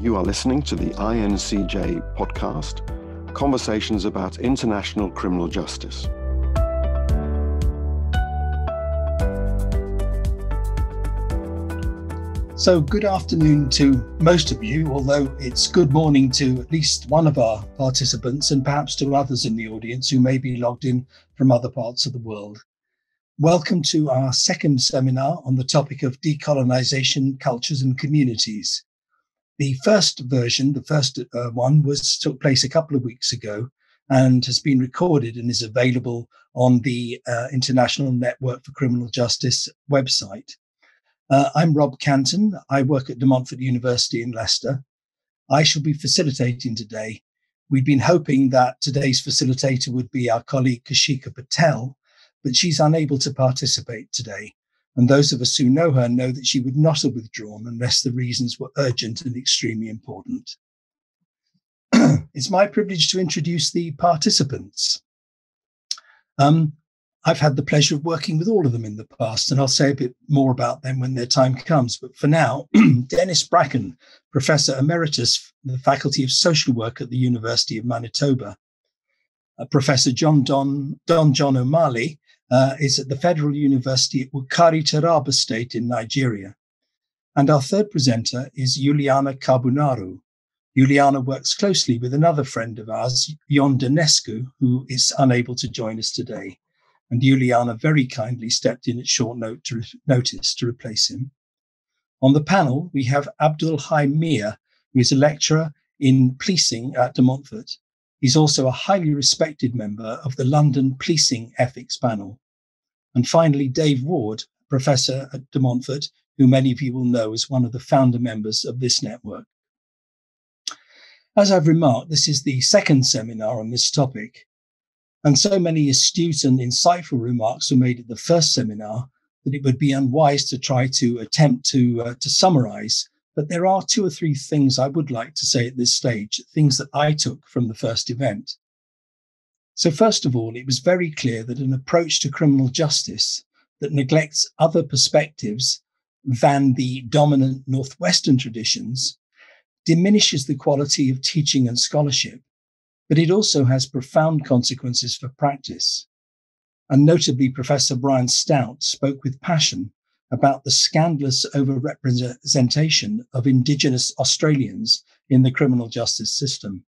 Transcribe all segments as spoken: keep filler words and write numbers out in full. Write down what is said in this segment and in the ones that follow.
You are listening to the I N C J podcast, Conversations about International Criminal Justice. So good afternoon to most of you, although it's good morning to at least one of our participants and perhaps to others in the audience who may be logged in from other parts of the world. Welcome to our second seminar on the topic of decolonization, cultures and communities. The first version, the first uh, one, was took place a couple of weeks ago and has been recorded and is available on the uh, International Network for Criminal Justice website. Uh, I'm Rob Canton. I work at De Montfort University in Leicester. I shall be facilitating today. We've been hoping that today's facilitator would be our colleague Kashika Patel, but she's unable to participate today. And those of us who know her know that she would not have withdrawn unless the reasons were urgent and extremely important. It's my privilege to introduce the participants. Um, I've had the pleasure of working with all of them in the past, and I'll say a bit more about them when their time comes. But for now, Dennis Bracken, Professor Emeritus in the Faculty of Social Work at the University of Manitoba. Uh, Professor John Don, Don John Omale, Uh, is at the Federal University at Wukari-Taraba State in Nigeria. And our third presenter is Iuliana Carbunaru. Iuliana works closely with another friend of ours, Ion Danescu, who is unable to join us today. And Iuliana very kindly stepped in at short note to re- notice to replace him. On the panel, we have Abdul Hai Mir, who is a lecturer in policing at De Montfort. He's also a highly respected member of the London Policing Ethics Panel. And finally, Dave Ward, Professor at De Montfort, who many of you will know as one of the founder members of this network. As I've remarked, this is the second seminar on this topic. And so many astute and insightful remarks were made at the first seminar that it would be unwise to try to attempt to, uh, to summarize. But there are two or three things I would like to say at this stage, things that I took from the first event. So first of all, it was very clear that an approach to criminal justice that neglects other perspectives than the dominant Northwestern traditions diminishes the quality of teaching and scholarship, but it also has profound consequences for practice. And notably, Professor Brian Stout spoke with passion about the scandalous overrepresentation of Indigenous Australians in the criminal justice system.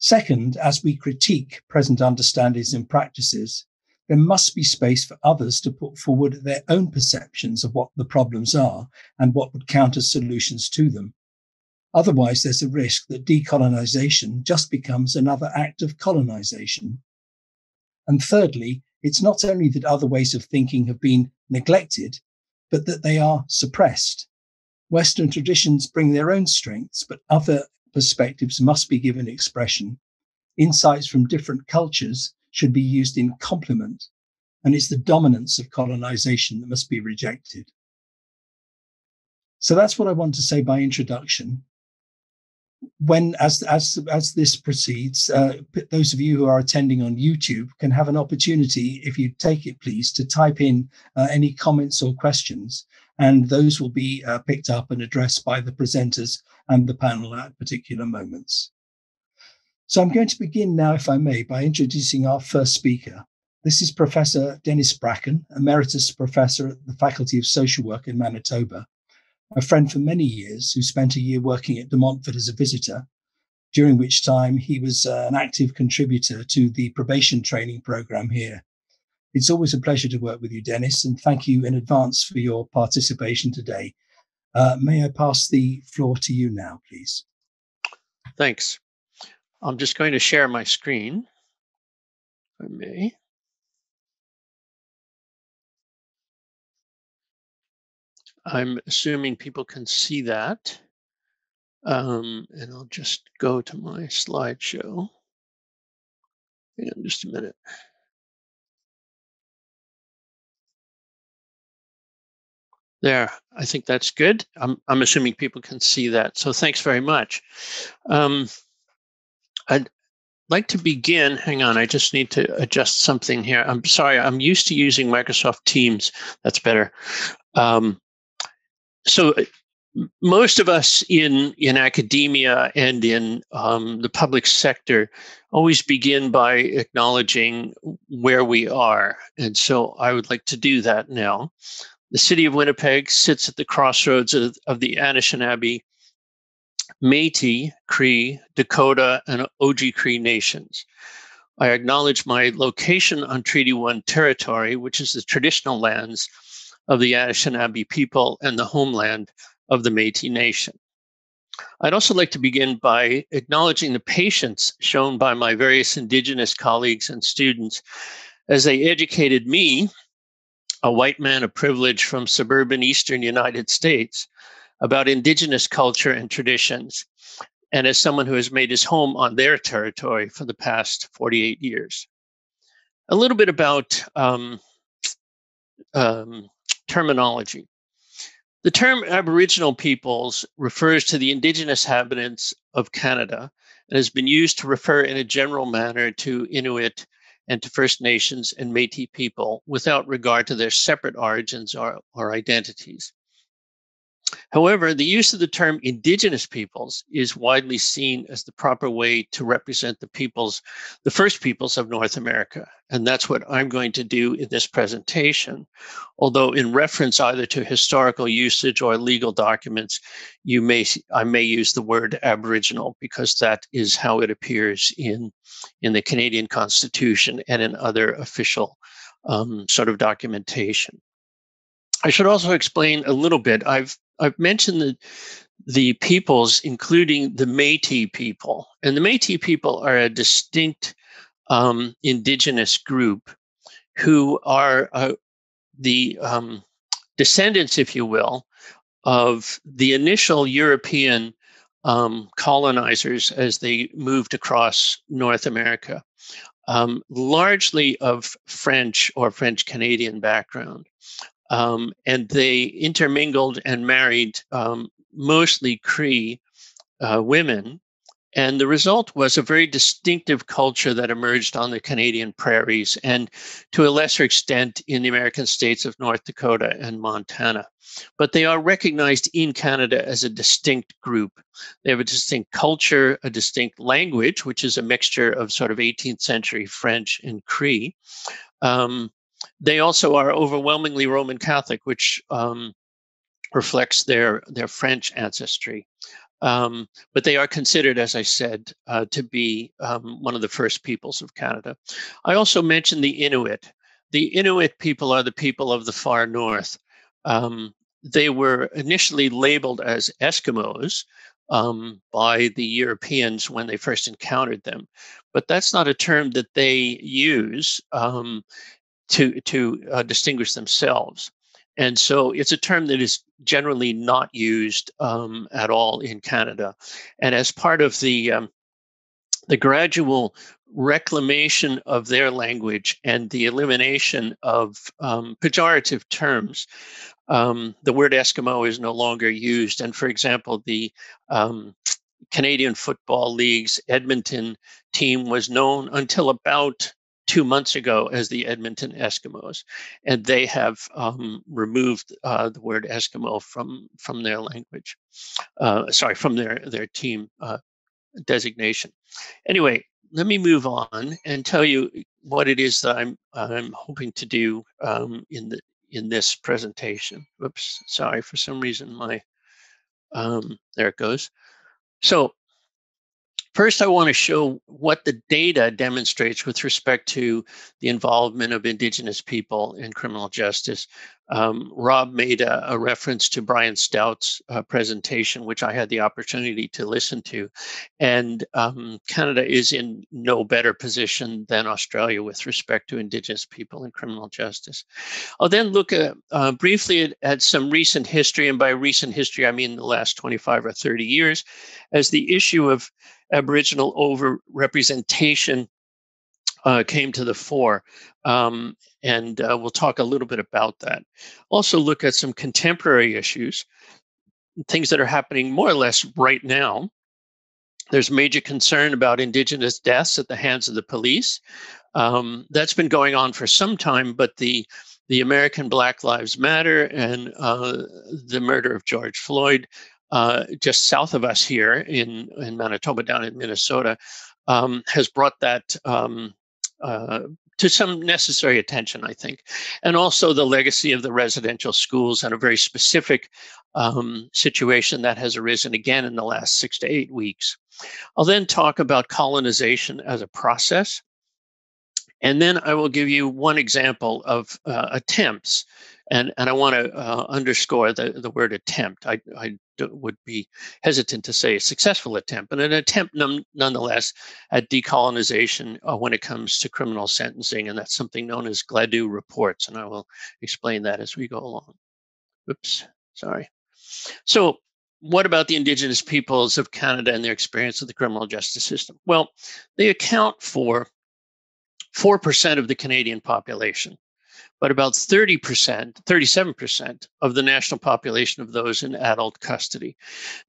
Second, as we critique present understandings and practices, there must be space for others to put forward their own perceptions of what the problems are and what would count as solutions to them. Otherwise, there's a risk that decolonisation just becomes another act of colonisation. And thirdly, it's not only that other ways of thinking have been neglected, but that they are suppressed. Western traditions bring their own strengths, but other perspectives must be given expression. Insights from different cultures should be used in complement, and it's the dominance of colonization that must be rejected. So that's what I want to say by introduction. When, as as as this proceeds, uh, those of you who are attending on YouTube can have an opportunity, if you take it please, to type in uh, any comments or questions, and those will be uh, picked up and addressed by the presenters and the panel at particular moments. So I'm going to begin now, if I may, by introducing our first speaker. This is Professor Dennis Bracken, Emeritus Professor at the Faculty of Social Work in Manitoba. A friend for many years who spent a year working at De Montfort as a visitor, during which time he was uh, an active contributor to the probation training program here. It's always a pleasure to work with you, Dennis, and thank you in advance for your participation today. Uh, may I pass the floor to you now, please? Thanks. I'm just going to share my screen, if I may. I'm assuming people can see that, um, and I'll just go to my slideshow. Hang on just a minute. There, I think that's good. I'm, I'm assuming people can see that, so thanks very much. Um, I'd like to begin, hang on, I just need to adjust something here. I'm sorry, I'm used to using Microsoft Teams, that's better. Um, So most of us in, in academia and in um, the public sector always begin by acknowledging where we are. And so I would like to do that now. The city of Winnipeg sits at the crossroads of, of the Anishinaabe, Métis, Cree, Dakota, and Oji-Cree nations. I acknowledge my location on Treaty one territory, which is the traditional lands of the Anishinaabe people and the homeland of the Métis Nation. I'd also like to begin by acknowledging the patience shown by my various Indigenous colleagues and students as they educated me, a white man of privilege from suburban Eastern United States, about Indigenous culture and traditions, and as someone who has made his home on their territory for the past forty-eight years. A little bit about um, um, terminology. The term Aboriginal peoples refers to the Indigenous inhabitants of Canada and has been used to refer in a general manner to Inuit and to First Nations and Métis people without regard to their separate origins or, or identities. However, the use of the term Indigenous peoples is widely seen as the proper way to represent the peoples, the first peoples of North America. And that's what I'm going to do in this presentation. Although in reference either to historical usage or legal documents, you may I may use the word Aboriginal because that is how it appears in, in the Canadian Constitution and in other official um, sort of documentation. I should also explain a little bit. I've I've mentioned the, the peoples, including the Métis people. And the Métis people are a distinct um, Indigenous group who are uh, the um, descendants, if you will, of the initial European um, colonizers as they moved across North America, um, largely of French or French-Canadian background. Um, and they intermingled and married um, mostly Cree uh, women. And the result was a very distinctive culture that emerged on the Canadian prairies and to a lesser extent in the American states of North Dakota and Montana. But they are recognized in Canada as a distinct group. They have a distinct culture, a distinct language, which is a mixture of sort of eighteenth century French and Cree. Um, They also are overwhelmingly Roman Catholic, which um, reflects their, their French ancestry. Um, but they are considered, as I said, uh, to be um, one of the first peoples of Canada. I also mentioned the Inuit. The Inuit people are the people of the far north. Um, they were initially labeled as Eskimos um, by the Europeans when they first encountered them. But that's not a term that they use. Um, to, to uh, distinguish themselves. And so it's a term that is generally not used um, at all in Canada. And as part of the, um, the gradual reclamation of their language and the elimination of um, pejorative terms, um, the word Eskimo is no longer used. And for example, the um, Canadian Football League's Edmonton team was known until about two months ago as the Edmonton Eskimos, and they have um, removed uh, the word Eskimo from, from their language, uh, sorry, from their, their team uh, designation. Anyway, let me move on and tell you what it is that I'm, I'm hoping to do um, in, the, in this presentation. Whoops, sorry, for some reason my, um, there it goes. So, first, I want to show what the data demonstrates with respect to the involvement of Indigenous people in criminal justice. Um, Rob made a, a reference to Brian Stout's uh, presentation, which I had the opportunity to listen to. And um, Canada is in no better position than Australia with respect to Indigenous people in criminal justice. I'll then look at, uh, briefly at, at some recent history, and by recent history, I mean the last twenty-five or thirty years, as the issue of Aboriginal overrepresentation uh, came to the fore, um, and uh, we'll talk a little bit about that. Also look at some contemporary issues, things that are happening more or less right now. There's major concern about Indigenous deaths at the hands of the police. Um, that's been going on for some time, but the the American Black Lives Matter and uh, the murder of George Floyd, uh, just south of us here in, in Manitoba, down in Minnesota, um, has brought that um, uh, to some necessary attention, I think. And also the legacy of the residential schools and a very specific um, situation that has arisen again in the last six to eight weeks. I'll then talk about colonization as a process. And then I will give you one example of uh, attempts, and, and I want to uh, underscore the, the word attempt. I, I d would be hesitant to say a successful attempt, but an attempt num nonetheless at decolonization uh, when it comes to criminal sentencing, and that's something known as Gladue reports, and I will explain that as we go along. Oops, sorry. So what about the Indigenous peoples of Canada and their experience of the criminal justice system? Well, they account for four percent of the Canadian population, but about thirty percent, thirty-seven percent of the national population of those in adult custody.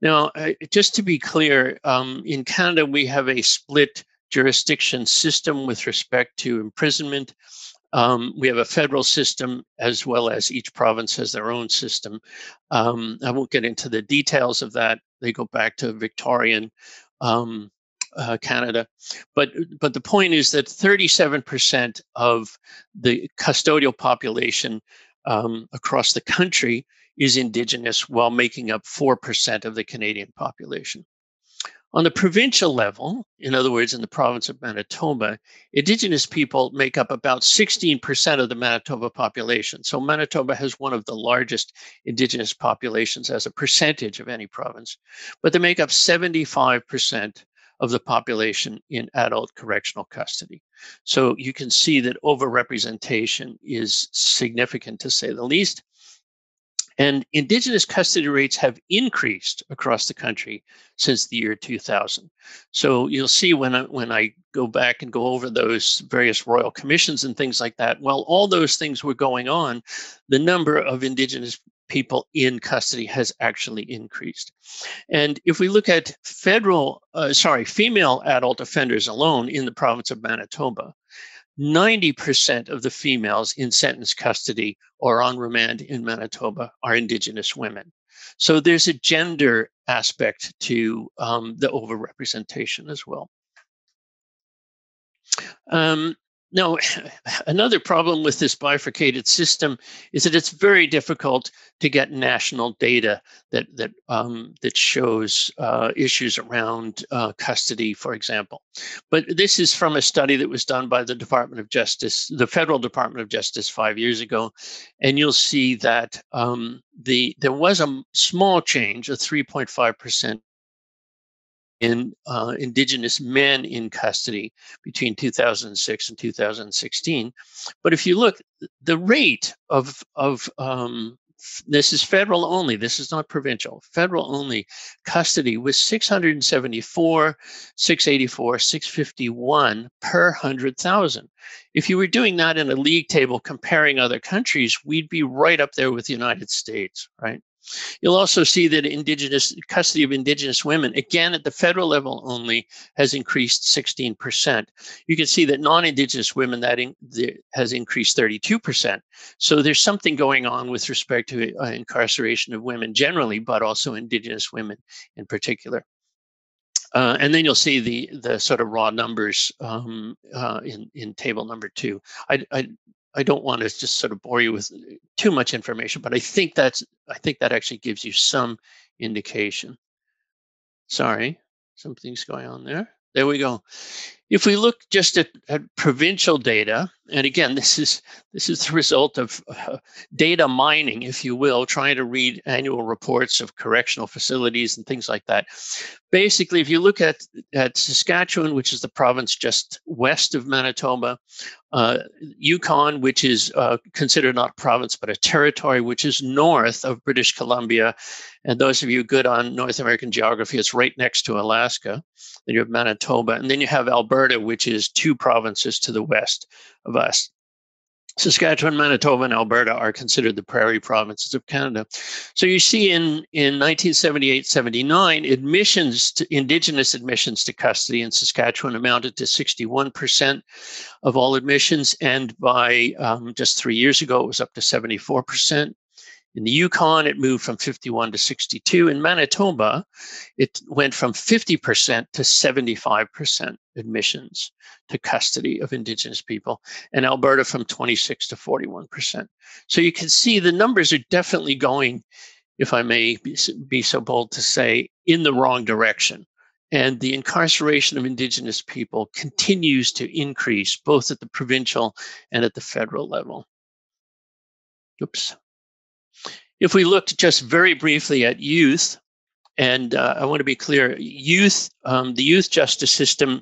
Now, uh, just to be clear, um, in Canada, we have a split jurisdiction system with respect to imprisonment. Um, we have a federal system, as well as each province has their own system. Um, I won't get into the details of that. They go back to Victorian um Uh, Canada, but but the point is that thirty-seven percent of the custodial population um, across the country is Indigenous, while making up four percent of the Canadian population. On the provincial level, in other words, in the province of Manitoba, Indigenous people make up about sixteen percent of the Manitoba population. So Manitoba has one of the largest Indigenous populations as a percentage of any province, but they make up seventy-five percent of the population in adult correctional custody. So you can see that overrepresentation is significant, to say the least. And Indigenous custody rates have increased across the country since the year two thousand. So you'll see when I, when I go back and go over those various royal commissions and things like that, while all those things were going on, the number of Indigenous people in custody has actually increased. And if we look at federal, uh, sorry, female adult offenders alone in the province of Manitoba, ninety percent of the females in sentence custody or on remand in Manitoba are Indigenous women. So there's a gender aspect to um, the overrepresentation as well. Um, Now, another problem with this bifurcated system is that it's very difficult to get national data that that um, that shows uh, issues around uh, custody, for example. But this is from a study that was done by the Department of Justice, the Federal Department of Justice, five years ago, and you'll see that um, the there was a small change, a three point five percent. in uh, Indigenous men in custody between two thousand six and two thousand sixteen. But if you look, the rate of, of um, this is federal only, this is not provincial, federal only custody was six hundred seventy-four, six eighty-four, six fifty-one per one hundred thousand. If you were doing that in a league table comparing other countries, we'd be right up there with the United States, right? You'll also see that Indigenous custody of Indigenous women, again at the federal level only, has increased sixteen percent. You can see that non-Indigenous women, that in, the, has increased thirty-two percent. So there's something going on with respect to uh, incarceration of women generally, but also Indigenous women in particular. Uh, and then you'll see the the sort of raw numbers um, uh, in in table number two. I, I, I don't want to just sort of bore you with too much information, but I think that's I think that actually gives you some indication. Sorry, something's going on there. There we go. If we look just at, at provincial data, and again, this is this is the result of uh, data mining, if you will, trying to read annual reports of correctional facilities and things like that. Basically, if you look at, at Saskatchewan, which is the province just west of Manitoba, uh, Yukon, which is uh, considered not a province, but a territory, which is north of British Columbia. And those of you good on North American geography, it's right next to Alaska. Then you have Manitoba, and then you have Alberta, which is two provinces to the west of us. Saskatchewan, Manitoba, and Alberta are considered the prairie provinces of Canada. So you see in, in nineteen seventy-eight seventy-nine, admissions to Indigenous admissions to custody in Saskatchewan amounted to sixty-one percent of all admissions, and by um, just three years ago, it was up to seventy-four percent. In the Yukon, it moved from fifty-one to sixty-two. In Manitoba, it went from fifty percent to seventy-five percent admissions to custody of Indigenous people, and Alberta from twenty-six to forty-one percent. So you can see the numbers are definitely going, if I may be so bold to say, in the wrong direction. And the incarceration of Indigenous people continues to increase, both at the provincial and at the federal level. Oops. If we looked just very briefly at youth, and uh, I want to be clear, youth, um, the youth justice system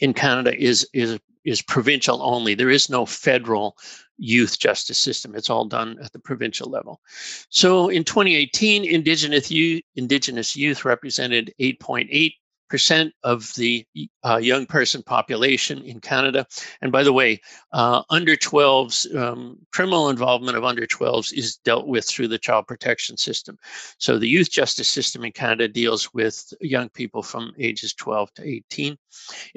in Canada is, is, is provincial only. There is no federal youth justice system. It's all done at the provincial level. So in twenty eighteen, Indigenous youth, Indigenous youth represented eight point eight percent of the uh, young person population in Canada. And by the way, uh, under twelves, um, criminal involvement of under twelves is dealt with through the child protection system. So the youth justice system in Canada deals with young people from ages twelve to eighteen.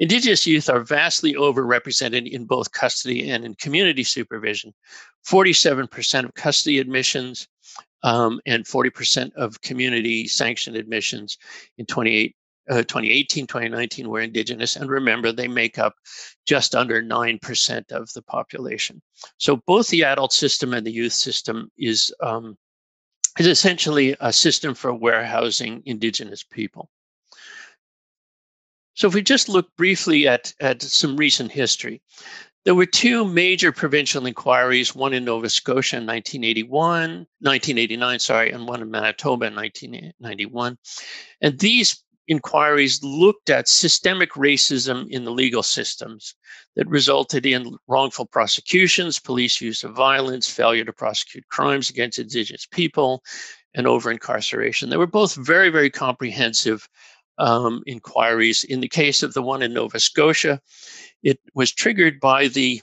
Indigenous youth are vastly overrepresented in both custody and in community supervision. forty-seven percent of custody admissions um, and forty percent of community sanctioned admissions in twenty-eight Uh, twenty eighteen, twenty nineteen were Indigenous, and remember, they make up just under nine percent of the population. So both the adult system and the youth system is, um, is essentially a system for warehousing Indigenous people. So if we just look briefly at, at some recent history, there were two major provincial inquiries, one in Nova Scotia in nineteen eighty-one, nineteen eighty-nine, sorry, and one in Manitoba in nineteen ninety-one. And these inquiries looked at systemic racism in the legal systems that resulted in wrongful prosecutions, police use of violence, failure to prosecute crimes against Indigenous people, and over-incarceration. They were both very, very comprehensive um, inquiries. In the case of the one in Nova Scotia, it was triggered by the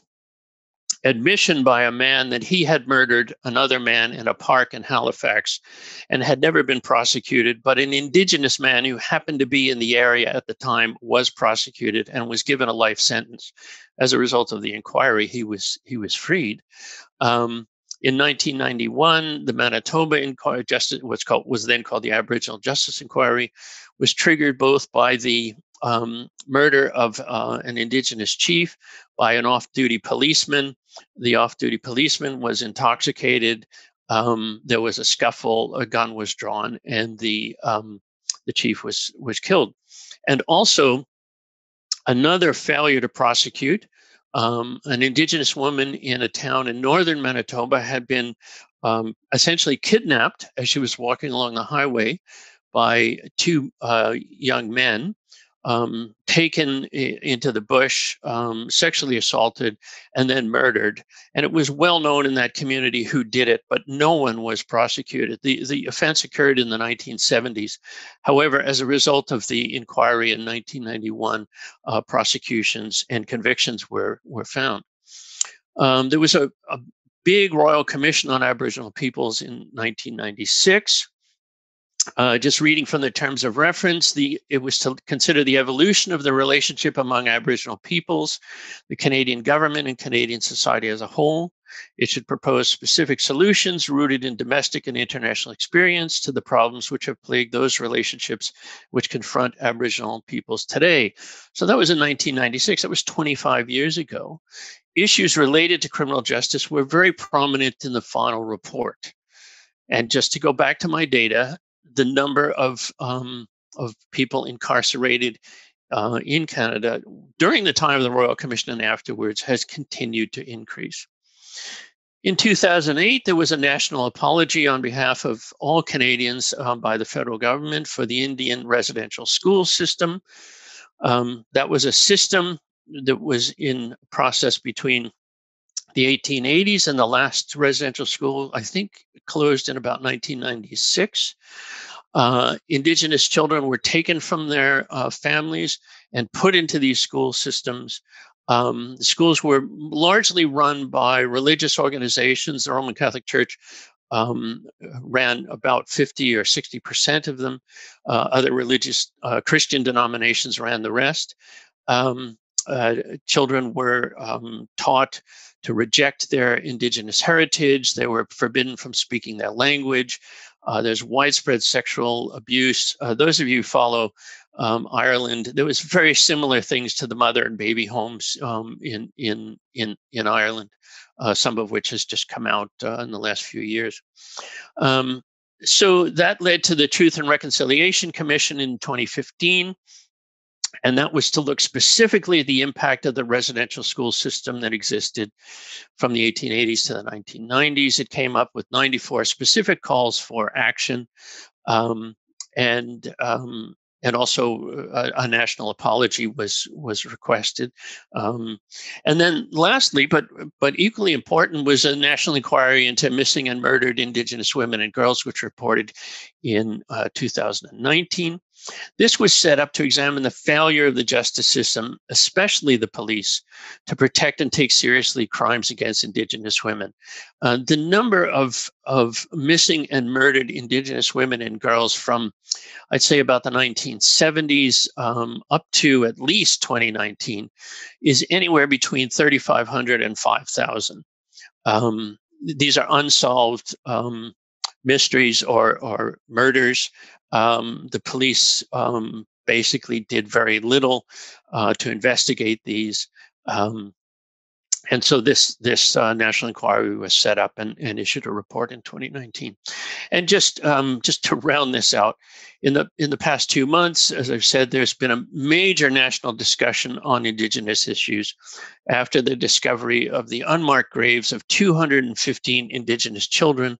admission by a man that he had murdered another man in a park in Halifax and had never been prosecuted, but an Indigenous man who happened to be in the area at the time was prosecuted and was given a life sentence. As a result of the inquiry, he was he was freed. Um, in nineteen ninety-one, the Manitoba Inquiry, justice, what's called was then called the Aboriginal Justice Inquiry, was triggered both by the Um, murder of uh, an Indigenous chief by an off-duty policeman. The off-duty policeman was intoxicated. Um, there was a scuffle, a gun was drawn, and the um, the chief was was killed. And also another failure to prosecute. Um, an Indigenous woman in a town in northern Manitoba had been um, essentially kidnapped as she was walking along the highway by two uh, young men. Um, taken into the bush, um, sexually assaulted, and then murdered. And it was well known in that community who did it, but no one was prosecuted. The, the offense occurred in the nineteen seventies. However, as a result of the inquiry in nineteen ninety-one, uh, prosecutions and convictions were, were found. Um, there was a, a big Royal Commission on Aboriginal Peoples in nineteen ninety-six. Uh, just reading from the terms of reference, the, it was to consider the evolution of the relationship among Aboriginal peoples, the Canadian government, and Canadian society as a whole. It should propose specific solutions rooted in domestic and international experience to the problems which have plagued those relationships which confront Aboriginal peoples today. So that was in nineteen ninety-six. That was twenty-five years ago. Issues related to criminal justice were very prominent in the final report. And just to go back to my data, the number of um, of people incarcerated uh, in Canada during the time of the Royal Commission and afterwards has continued to increase. In two thousand eight, there was a national apology on behalf of all Canadians um, by the federal government for the Indian residential school system. Um, that was a system that was in process between the eighteen eighties, and the last residential school, I think, closed in about nineteen ninety-six. Uh, Indigenous children were taken from their uh, families and put into these school systems. Um, the schools were largely run by religious organizations. The Roman Catholic Church um, ran about fifty or sixty percent of them. Uh, other religious uh, Christian denominations ran the rest. Um, uh, children were um, taught to reject their indigenous heritage. They were forbidden from speaking their language. Uh, there's widespread sexual abuse. Uh, those of you who follow um, Ireland, there was very similar things to the mother and baby homes um, in in in in Ireland, uh, some of which has just come out uh, in the last few years. Um, so that led to the Truth and Reconciliation Commission in twenty fifteen. And that was to look specifically at the impact of the residential school system that existed from the eighteen eighties to the nineteen nineties. It came up with ninety-four specific calls for action, um, and um, and also a, a national apology was was requested. Um, and then lastly, but but equally important, was a national inquiry into missing and murdered Indigenous women and girls, which reported in uh, two thousand nineteen. This was set up to examine the failure of the justice system, especially the police, to protect and take seriously crimes against Indigenous women. Uh, the number of, of missing and murdered Indigenous women and girls from, I'd say, about the nineteen seventies um, up to at least twenty nineteen is anywhere between thirty-five hundred and five thousand. Um, these are unsolved um, mysteries or, or murders. Um, the police um, basically did very little uh, to investigate these, um, and so this this uh, national inquiry was set up and, and issued a report in twenty nineteen. And just um, just to round this out, in the in the past two months, as I've said, there's been a major national discussion on Indigenous issues after the discovery of the unmarked graves of two hundred fifteen Indigenous children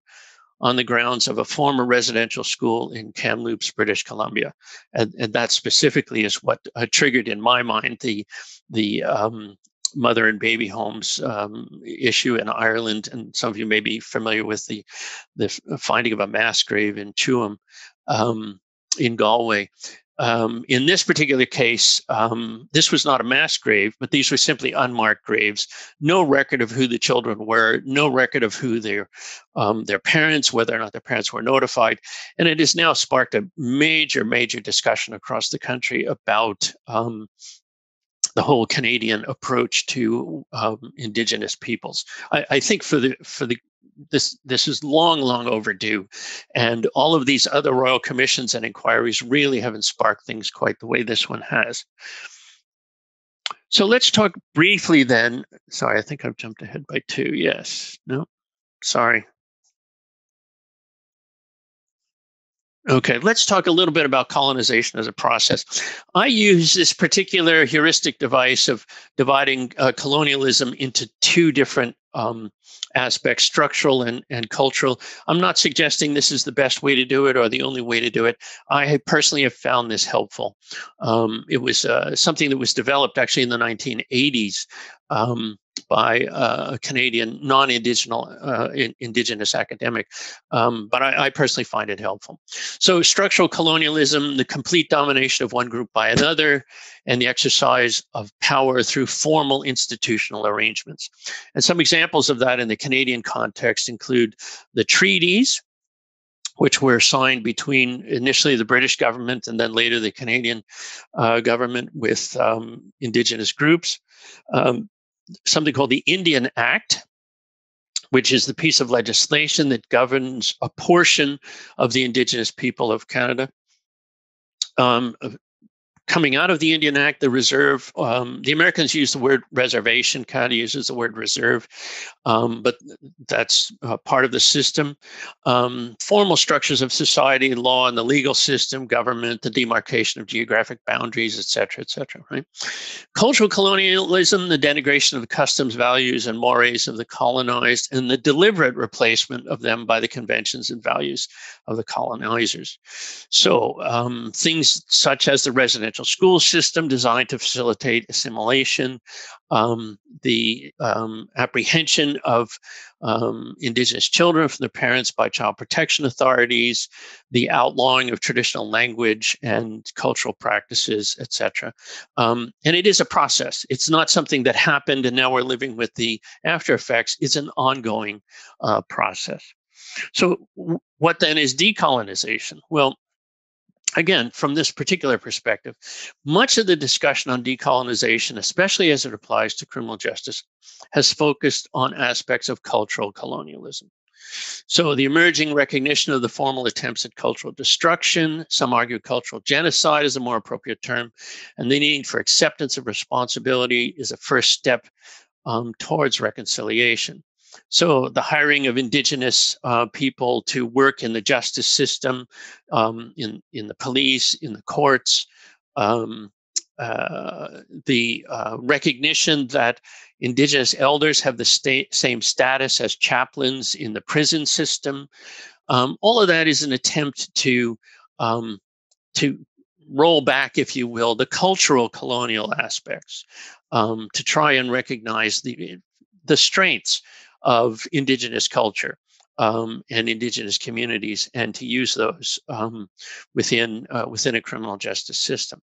on the grounds of a former residential school in Kamloops, British Columbia, and, and that specifically is what uh, triggered, in my mind, the the um, mother and baby homes um, issue in Ireland. And some of you may be familiar with the the finding of a mass grave in Tuam, um, in Galway. Um, in this particular case, um, this was not a mass grave, but these were simply unmarked graves. No record of who the children were, no record of who their um, their parents, whether or not their parents were notified. And it has now sparked a major, major discussion across the country about um, the whole Canadian approach to um, Indigenous peoples. I, I think for the for the This this is long, long overdue, and all of these other royal commissions and inquiries really haven't sparked things quite the way this one has. So let's talk briefly then. Sorry, I think I've jumped ahead by two. Yes. No. Sorry. Okay, let's talk a little bit about colonization as a process. I use this particular heuristic device of dividing uh, colonialism into two different um, aspects, structural and, and cultural. I'm not suggesting this is the best way to do it or the only way to do it. I personally have found this helpful. Um, it was uh, something that was developed actually in the nineteen eighties um, by uh, a Canadian non-indigenous uh, indigenous academic, um, but I, I personally find it helpful. So structural colonialism, the complete domination of one group by another, and the exercise of power through formal institutional arrangements. And some examples of that in the Canadian context include the treaties, which were signed between initially the British government and then later the Canadian uh, government with um, Indigenous groups. Um, something called the Indian Act, which is the piece of legislation that governs a portion of the Indigenous people of Canada. Um, coming out of the Indian Act, the reserve, um, the Americans use the word reservation, Canada uses the word reserve, um, but that's uh, part of the system. Um, formal structures of society, law and the legal system, government, the demarcation of geographic boundaries, et cetera, et cetera, right? Cultural colonialism, the denigration of the customs, values, and mores of the colonized, and the deliberate replacement of them by the conventions and values of the colonizers. So um, things such as the residential school system designed to facilitate assimilation, um, the um, apprehension of um, Indigenous children from their parents by child protection authorities, the outlawing of traditional language and cultural practices, et cetera. Um, and it is a process. It's not something that happened and now we're living with the after effects. It's an ongoing uh, process. So what then is decolonization? Well, again, from this particular perspective, much of the discussion on decolonization, especially as it applies to criminal justice, has focused on aspects of cultural colonialism. So the emerging recognition of the formal attempts at cultural destruction, some argue cultural genocide is a more appropriate term, and the need for acceptance of responsibility is a first step um, towards reconciliation. So the hiring of Indigenous uh, people to work in the justice system, um, in, in the police, in the courts, um, uh, the uh, recognition that Indigenous elders have the sta- same status as chaplains in the prison system. Um, all of that is an attempt to, um, to roll back, if you will, the cultural colonial aspects, um, to try and recognize the, the strengths of Indigenous culture um, and Indigenous communities, and to use those um, within, uh, within a criminal justice system.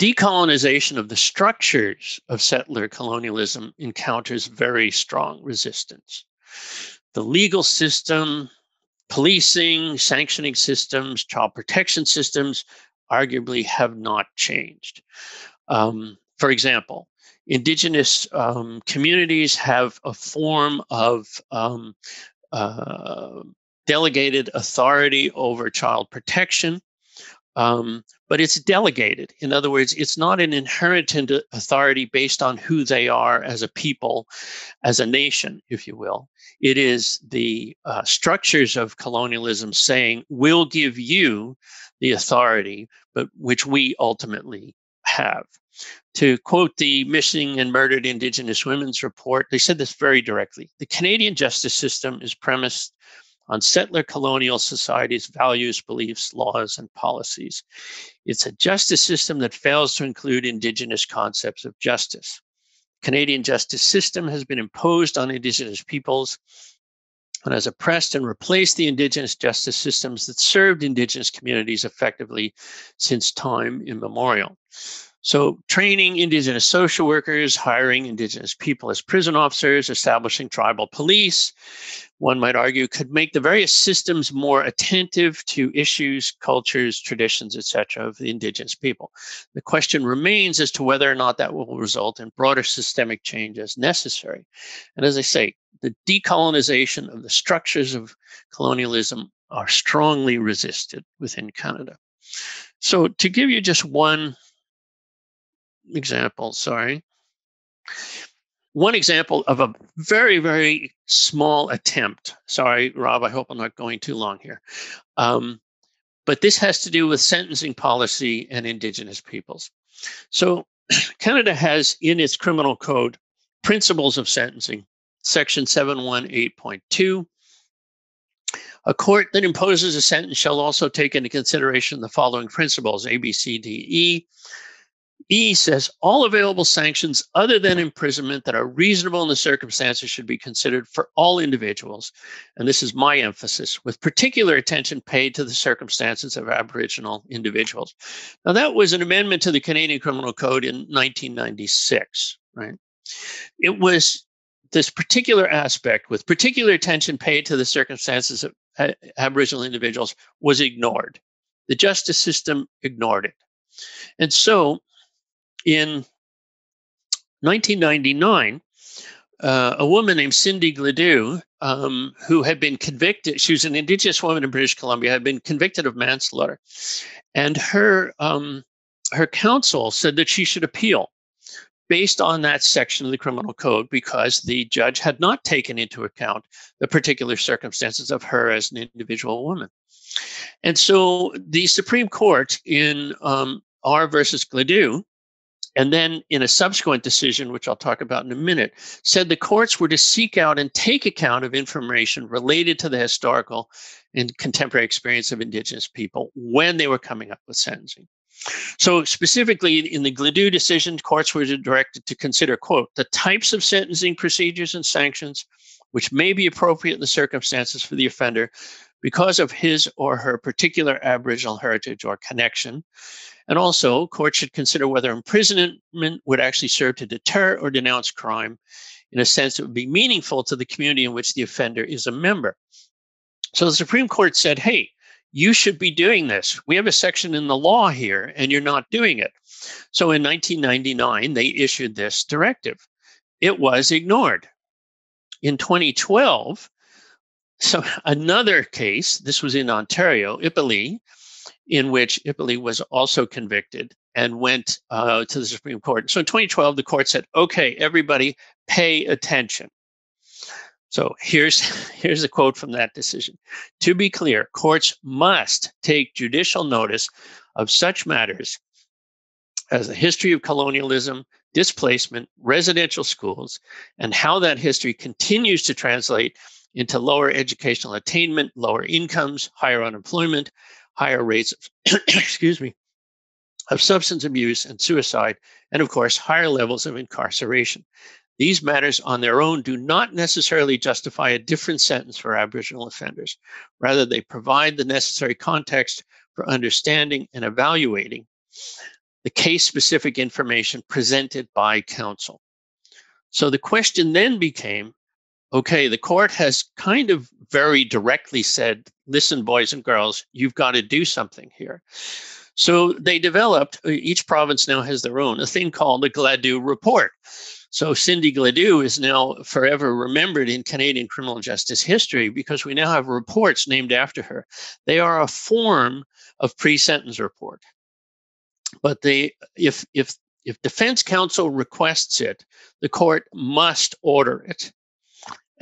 Decolonization of the structures of settler colonialism encounters very strong resistance. The legal system, policing, sanctioning systems, child protection systems arguably have not changed. Um, for example, Indigenous um, communities have a form of um, uh, delegated authority over child protection, um, but it's delegated. In other words, it's not an inherited authority based on who they are as a people, as a nation, if you will. It is the uh, structures of colonialism saying, we'll give you the authority, but which we ultimately have. To quote the Missing and Murdered Indigenous Women's report, they said this very directly. The Canadian justice system is premised on settler colonial society's values, beliefs, laws, and policies. It's a justice system that fails to include Indigenous concepts of justice. Canadian justice system has been imposed on Indigenous peoples and has oppressed and replaced the Indigenous justice systems that served Indigenous communities effectively since time immemorial. So training Indigenous social workers, hiring Indigenous people as prison officers, establishing tribal police, one might argue, could make the various systems more attentive to issues, cultures, traditions, et cetera of the Indigenous people. The question remains as to whether or not that will result in broader systemic change as necessary. And as I say, the decolonization of the structures of colonialism are strongly resisted within Canada. So to give you just one example, sorry. One example of a very, very small attempt. Sorry, Rob, I hope I'm not going too long here. Um, but this has to do with sentencing policy and Indigenous peoples. So Canada has in its criminal code principles of sentencing, section seven eighteen point two. A court that imposes a sentence shall also take into consideration the following principles, A, B, C, D, E. E says all available sanctions other than imprisonment that are reasonable in the circumstances should be considered for all individuals. And this is my emphasis, with particular attention paid to the circumstances of Aboriginal individuals. Now, that was an amendment to the Canadian Criminal Code in nineteen ninety-six, right? It was this particular aspect, with particular attention paid to the circumstances of uh, Aboriginal individuals, was ignored. The justice system ignored it. And so, in nineteen ninety-nine, uh, a woman named Cindy Gladue, um, who had been convicted, she was an Indigenous woman in British Columbia, had been convicted of manslaughter. And her, um, her counsel said that she should appeal based on that section of the criminal code because the judge had not taken into account the particular circumstances of her as an individual woman. And so the Supreme Court in um, R versus Gladue, and then in a subsequent decision, which I'll talk about in a minute, said the courts were to seek out and take account of information related to the historical and contemporary experience of Indigenous people when they were coming up with sentencing. So specifically in the Gladue decision, courts were directed to consider, quote, the types of sentencing procedures and sanctions which may be appropriate in the circumstances for the offender because of his or her particular Aboriginal heritage or connection. And also, courts should consider whether imprisonment would actually serve to deter or denounce crime in a sense that would be meaningful to the community in which the offender is a member. So the Supreme Court said, hey, you should be doing this. We have a section in the law here, and you're not doing it. So in nineteen ninety-nine, they issued this directive. It was ignored. In twenty twelve, so another case, this was in Ontario, Ipoli, in which Ipoli was also convicted and went uh, to the Supreme Court. So in twenty twelve, the court said, okay, everybody pay attention. So here's, here's a quote from that decision. To be clear, courts must take judicial notice of such matters as the history of colonialism, displacement, residential schools, and how that history continues to translate into lower educational attainment, lower incomes, higher unemployment, higher rates of, excuse me, of substance abuse and suicide, and of course, higher levels of incarceration. These matters on their own do not necessarily justify a different sentence for Aboriginal offenders. Rather, they provide the necessary context for understanding and evaluating the case-specific information presented by counsel. So the question then became, okay, the court has kind of very directly said, listen, boys and girls, you've got to do something here. So they developed, each province now has their own, a thing called the Gladue Report. So Cindy Gladue is now forever remembered in Canadian criminal justice history because we now have reports named after her. They are a form of pre-sentence report. But they, if, if, if defense counsel requests it, the court must order it.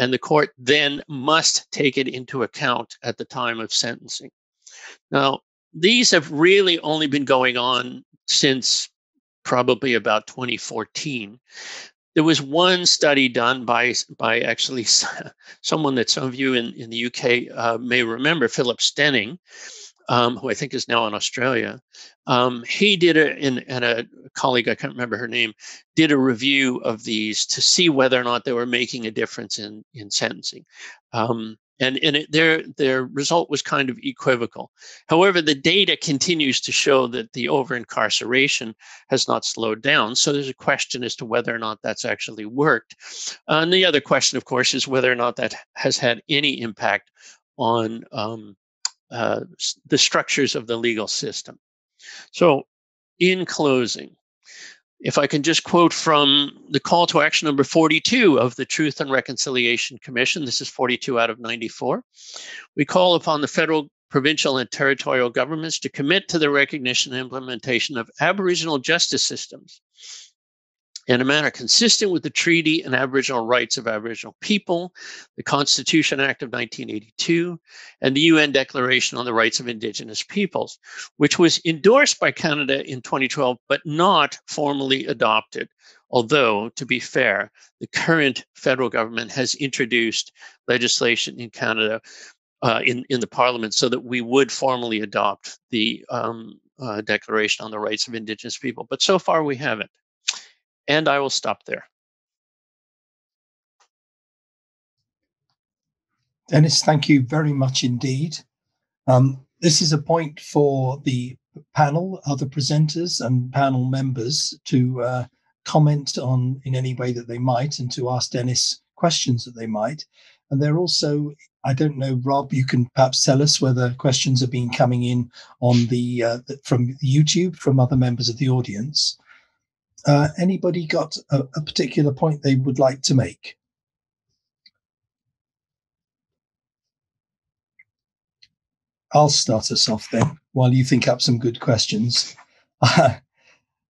And the court then must take it into account at the time of sentencing. Now, these have really only been going on since probably about twenty fourteen. There was one study done by, by actually someone that some of you in, in the U K uh, may remember, Philip Stenning, um, who I think is now in Australia. Um, he did, a, and, and a colleague, I can't remember her name, did a review of these to see whether or not they were making a difference in, in sentencing. Um, and and it, their, their result was kind of equivocal. However, the data continues to show that the over-incarceration has not slowed down. So there's a question as to whether or not that's actually worked. Uh, and the other question, of course, is whether or not that has had any impact on um, uh, the structures of the legal system. So in closing, if I can just quote from the call to action number forty-two of the Truth and Reconciliation Commission, this is forty-two out of ninety-four, we call upon the federal, provincial, and territorial governments to commit to the recognition and implementation of Aboriginal justice systems in a manner consistent with the treaty and Aboriginal rights of Aboriginal people, the Constitution Act of nineteen eighty-two, and the U N Declaration on the Rights of Indigenous Peoples, which was endorsed by Canada in twenty twelve, but not formally adopted. Although, to be fair, the current federal government has introduced legislation in Canada, uh, in, in the Parliament, so that we would formally adopt the um, uh, Declaration on the Rights of Indigenous People. But so far, we haven't. And I will stop there. Dennis, thank you very much indeed. Um, this is a point for the panel, other presenters and panel members to uh, comment on in any way that they might and to ask Dennis questions that they might. And they're also, I don't know, Rob, you can perhaps tell us whether questions have been coming in on the uh, from YouTube, from other members of the audience. Uh, anybody got a, a particular point they would like to make? I'll start us off then while you think up some good questions. Uh,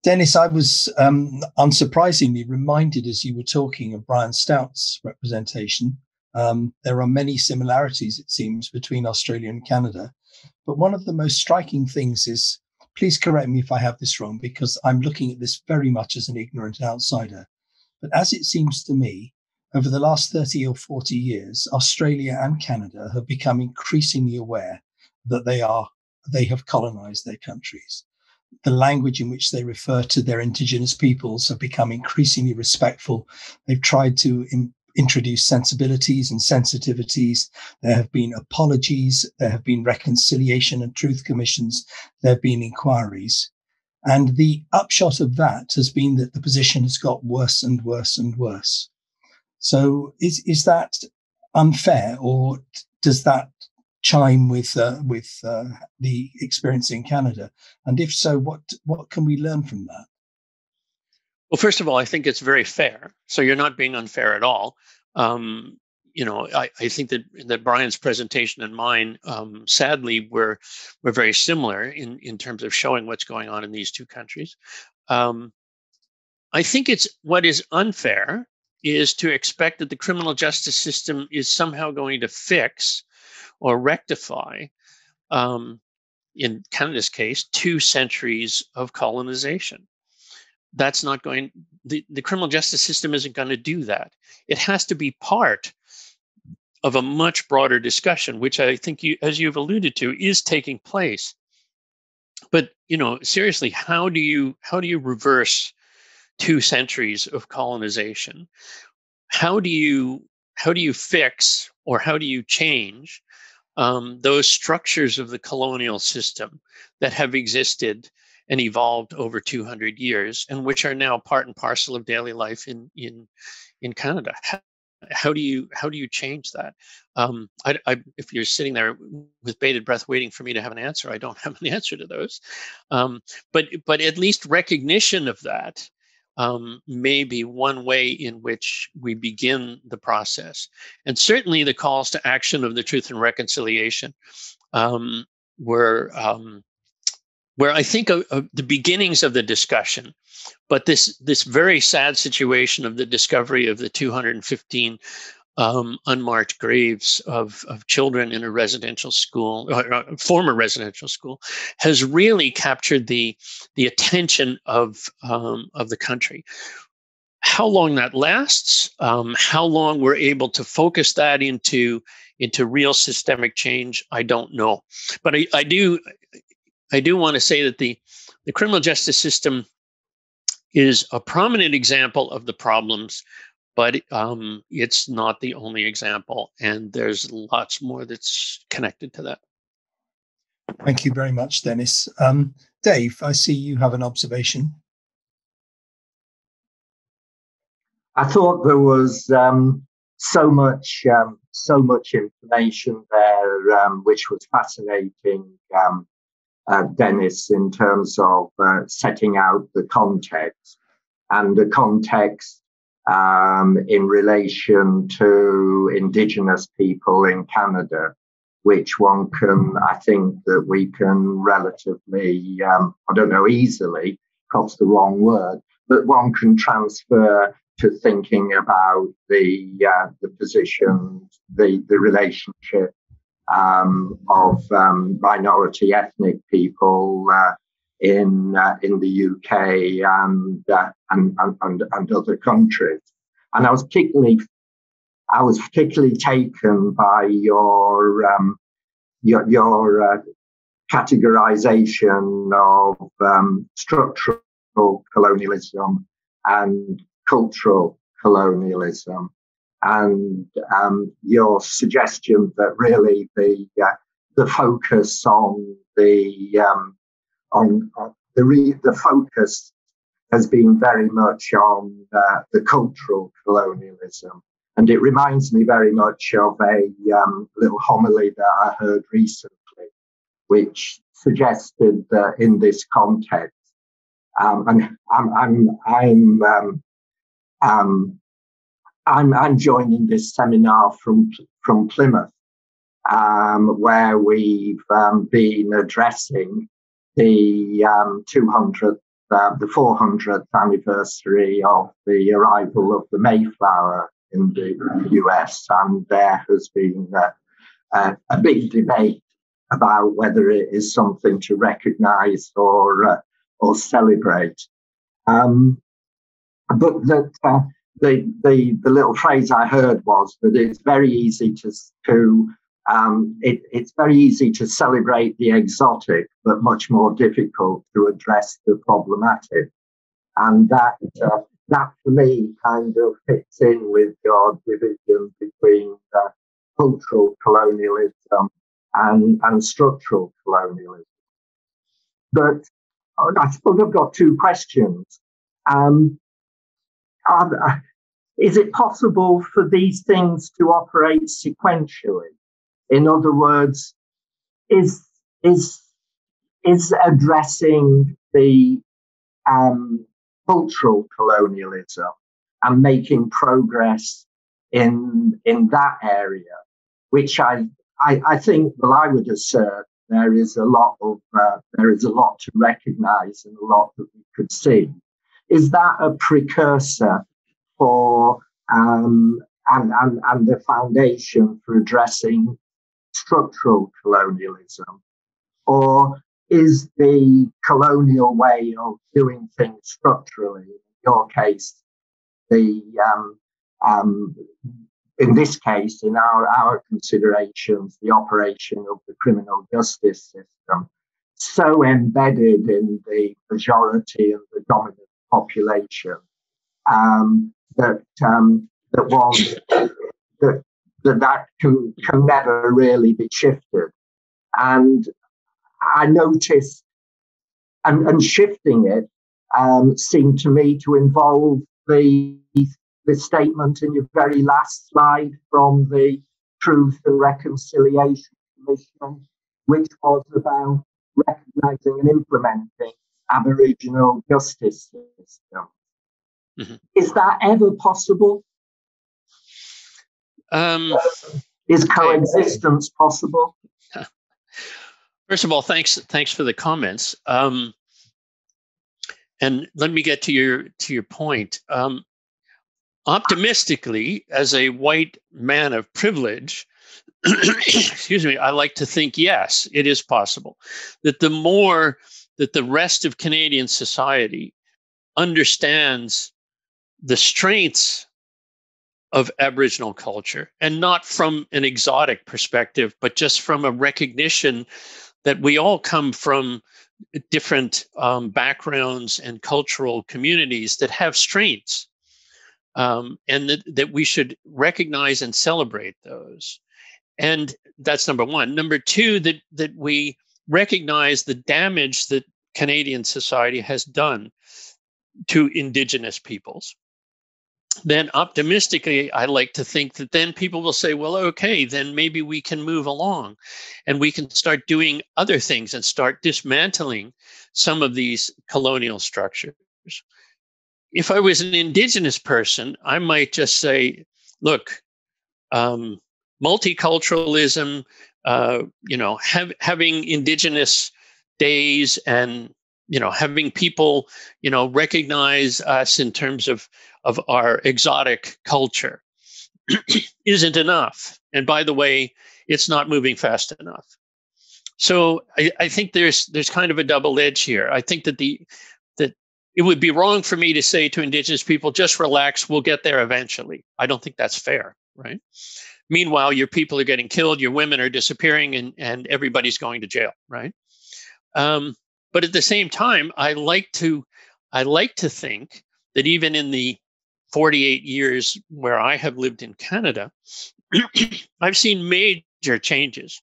Dennis, I was um, unsurprisingly reminded as you were talking of Brian Stout's representation. Um, there are many similarities, it seems, between Australia and Canada. But one of the most striking things is, please correct me if I have this wrong, because I'm looking at this very much as an ignorant outsider. But as it seems to me, over the last thirty or forty years, Australia and Canada have become increasingly aware that they are, they have colonized their countries. the language in which they refer to their indigenous peoples have become increasingly respectful. They've tried to im- introduce sensibilities and sensitivities. There have been apologies. There have been reconciliation and truth commissions. There have been inquiries. And the upshot of that has been that the position has got worse and worse and worse. So is is that unfair, or does that chime with uh, with uh, the experience in Canada? And if so, what what can we learn from that? Well, first of all, I think it's very fair. So you're not being unfair at all. Um, you know, I, I think that that Brian's presentation and mine, um, sadly, were were very similar in in terms of showing what's going on in these two countries. Um, I think it's what is unfair is to expect that the criminal justice system is somehow going to fix or rectify, um, in Canada's case, two centuries of colonization. That's not going, the, the criminal justice system isn't going to do that. It has to be part of a much broader discussion, which I think, you, as you've alluded to, is taking place. But, you know, seriously, how do you, how do you reverse two centuries of colonization? How do you, how do you fix or how do you change um, those structures of the colonial system that have existed and evolved over two hundred years and which are now part and parcel of daily life in in, in Canada? How, how do you how do you change that? Um, I, I, if you're sitting there with bated breath waiting for me to have an answer, I don't have an answer to those. Um, but but at least recognition of that Um, may be one way in which we begin the process. And certainly the calls to action of the Truth and Reconciliation um, were, um, were, I think, a, a, the beginnings of the discussion. But this, this very sad situation of the discovery of the two hundred fifteen um, unmarked graves of, of children in a residential school, or, or former residential school, has really captured the the attention of um, of the country. How long that lasts, um, how long we're able to focus that into into real systemic change, I don't know. But I, I do I do want to say that the the criminal justice system is a prominent example of the problems. But um, it's not the only example, and there's lots more that's connected to that. Thank you very much, Dennis. Um, Dave, I see you have an observation. I thought there was um, so much, um, so much information there, um, which was fascinating, um, uh, Dennis, in terms of uh, setting out the context and the context. Um, in relation to Indigenous people in Canada, which one can, I think that we can relatively, um, I don't know, easily, perhaps the wrong word, but one can transfer to thinking about the uh, the positions, the, the relationship um, of um, minority ethnic people uh, in uh, in the U K and, uh, and and and other countries. And I was particularly I was particularly taken by your um, your your uh, categorization of um, structural colonialism and cultural colonialism, and um, your suggestion that really the uh, the focus on the um, On, on the re- the focus has been very much on uh, the cultural colonialism, and it reminds me very much of a um, little homily that I heard recently, which suggested that in this context, um, and I'm I'm I'm um, um, I'm I'm joining this seminar from from Plymouth, um, where we've um, been addressing the um, two hundredth, uh, the four hundredth anniversary of the arrival of the Mayflower in the U S, and there has been uh, uh, a big debate about whether it is something to recognise or uh, or celebrate. Um, but that uh, the the the little phrase I heard was that it's very easy to to Um, it, it's very easy to celebrate the exotic, but much more difficult to address the problematic. And that, uh, that for me, kind of fits in with your division between uh, cultural colonialism and, and structural colonialism. But I suppose I've got two questions. Um, are, is it possible for these things to operate sequentially? In other words, is is is addressing the um, cultural colonialism and making progress in in that area, which I I, I think, well, I would assert there is a lot of uh, there is a lot to recognise and a lot that we could see. Is that a precursor for um, and and and the foundation for addressing structural colonialism, or is the colonial way of doing things structurally, in your case, the um, um, in this case, in our, our considerations, the operation of the criminal justice system, so embedded in the majority of the dominant population, um, that um, that was that. that that can, can never really be shifted. And I noticed, and, and shifting it um, seemed to me to involve the, the statement in your very last slide from the Truth and Reconciliation Commission, which was about recognising and implementing Aboriginal justice system. Mm-hmm. Is that ever possible? Um, Is coexistence possible? First of all, thanks, thanks for the comments. Um, and let me get to your to your point. Um, optimistically, as a white man of privilege, excuse me, I like to think yes, it is possible. That the more that the rest of Canadian society understands the strengths of Aboriginal culture, and not from an exotic perspective, but just from a recognition that we all come from different um, backgrounds and cultural communities that have strengths, um, and that, that we should recognize and celebrate those. And that's number one. Number two, that, that we recognize the damage that Canadian society has done to Indigenous peoples. Then optimistically, I like to think that then people will say, well, okay, then maybe we can move along and we can start doing other things and start dismantling some of these colonial structures. If I was an Indigenous person, I might just say, look, um, multiculturalism, uh, you know, have, having Indigenous days and you know, having people, you know, recognize us in terms of, of our exotic culture isn't enough. And by the way, it's not moving fast enough. So I, I think there's there's kind of a double edge here. I think that the that it would be wrong for me to say to Indigenous people, just relax, we'll get there eventually. I don't think that's fair, right? Meanwhile, your people are getting killed, your women are disappearing, and, and everybody's going to jail, right? Um, But at the same time, I like to, I like to think that even in the forty-eight years where I have lived in Canada, I've seen major changes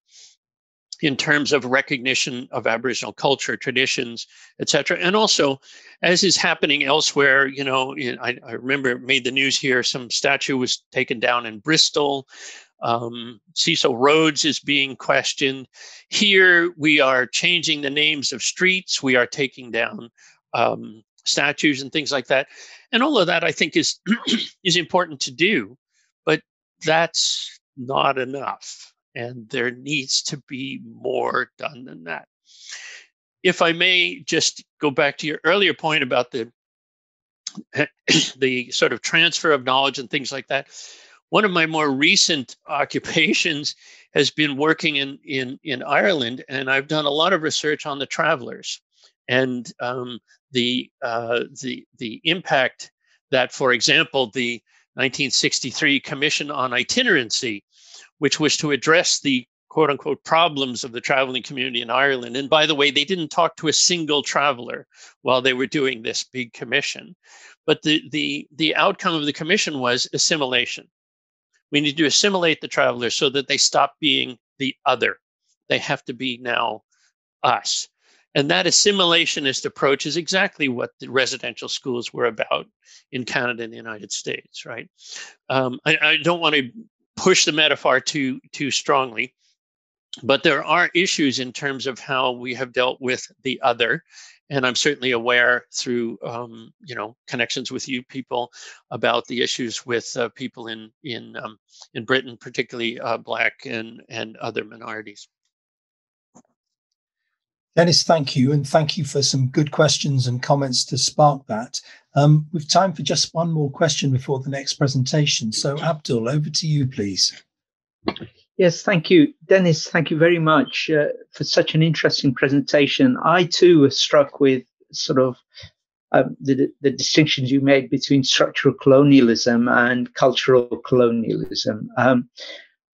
in terms of recognition of Aboriginal culture, traditions, et cetera. And also, as is happening elsewhere, you know, I, I remember it made the news here, some statue was taken down in Bristol. Um, Cecil Rhodes is being questioned. Here we are changing the names of streets. We are taking down um, statues and things like that. And all of that I think is, is important to do, but that's not enough. And there needs to be more done than that. If I may just go back to your earlier point about the, the sort of transfer of knowledge and things like that. One of my more recent occupations has been working in, in, in Ireland, and I've done a lot of research on the travelers and um, the, uh, the, the impact that, for example, the nineteen sixty-three Commission on Itinerancy which was to address the quote unquote problems of the traveling community in Ireland. And by the way, they didn't talk to a single traveler while they were doing this big commission. But the, the, the outcome of the commission was assimilation. We need to assimilate the travelers so that they stop being the other. They have to be now us. And that assimilationist approach is exactly what the residential schools were about in Canada and the United States, right? Um, I, I don't want to push the metaphor too, too strongly, but there are issues in terms of how we have dealt with the other. And I'm certainly aware through, um, you know, connections with you people about the issues with uh, people in in um, in Britain, particularly uh, Black and and other minorities. Dennis, thank you, and thank you for some good questions and comments to spark that. Um, we've time for just one more question before the next presentation. So, Abdul, over to you, please. Yes, thank you. Dennis, thank you very much uh, for such an interesting presentation. I, too, was struck with sort of um, the, the distinctions you made between structural colonialism and cultural colonialism. Um,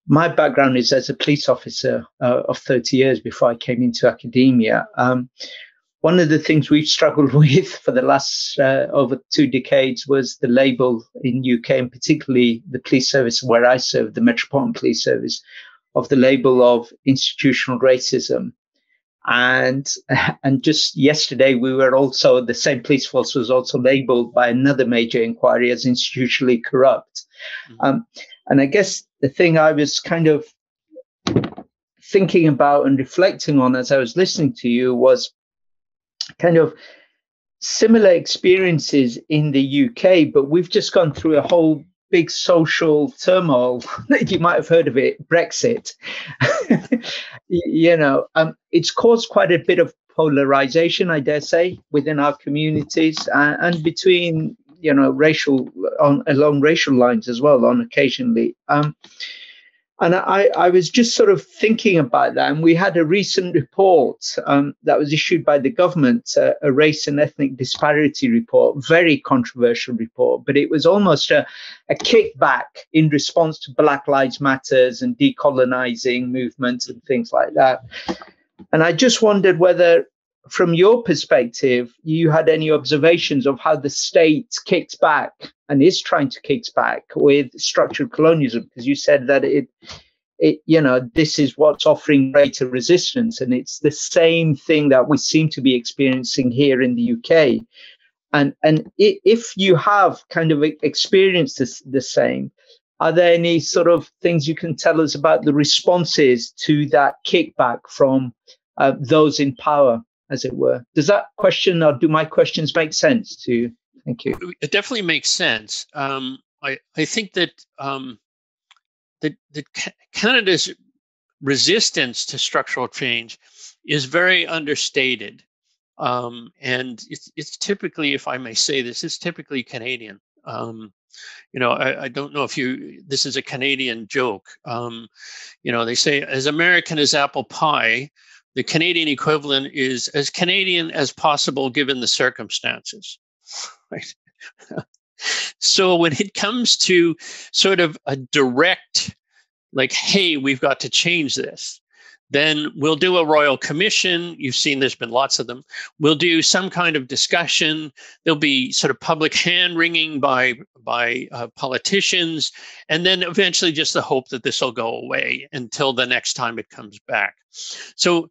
my background is as a police officer uh, of thirty years before I came into academia. Um, one of the things we've struggled with for the last uh, over two decades was the label in U K, and particularly the police service where I served, the Metropolitan Police Service, of the label of institutional racism. And, and just yesterday, we were also, the same police force was also labeled by another major inquiry as institutionally corrupt. Mm-hmm. Um, and I guess the thing I was kind of thinking about and reflecting on as I was listening to you was kind of similar experiences in the U K, but we've just gone through a whole big social turmoil. You might have heard of it, Brexit. You know, um, it's caused quite a bit of polarization, I dare say, within our communities and, and between, you know, racial on, along racial lines as well, on occasionally. Um, And I, I was just sort of thinking about that. And we had a recent report um, that was issued by the government, uh, a race and ethnic disparity report, very controversial report, but it was almost a, a kickback in response to Black Lives Matters and decolonizing movements and things like that. And I just wondered whether, from your perspective, you had any observations of how the state kicks back and is trying to kick back with structured colonialism, because you said that it, it, you know, this is what's offering greater resistance, and it's the same thing that we seem to be experiencing here in the U K. And and if you have kind of experienced this, the same, are there any sort of things you can tell us about the responses to that kickback from uh, those in power, as it were? Does that question, or do my questions make sense to you? Thank you. It definitely makes sense. Um, I, I think that, um, that, that Canada's resistance to structural change is very understated. Um, and it's, it's typically, if I may say this, it's typically Canadian. Um, you know, I, I don't know if you, this is a Canadian joke. Um, you know, they say, as American as apple pie, the Canadian equivalent is as Canadian as possible given the circumstances, right? So when it comes to sort of a direct, like, hey, we've got to change this, then we'll do a royal commission. You've seen there's been lots of them. We'll do some kind of discussion. There'll be sort of public hand wringing by, by uh, politicians, and then eventually just the hope that this will go away until the next time it comes back. So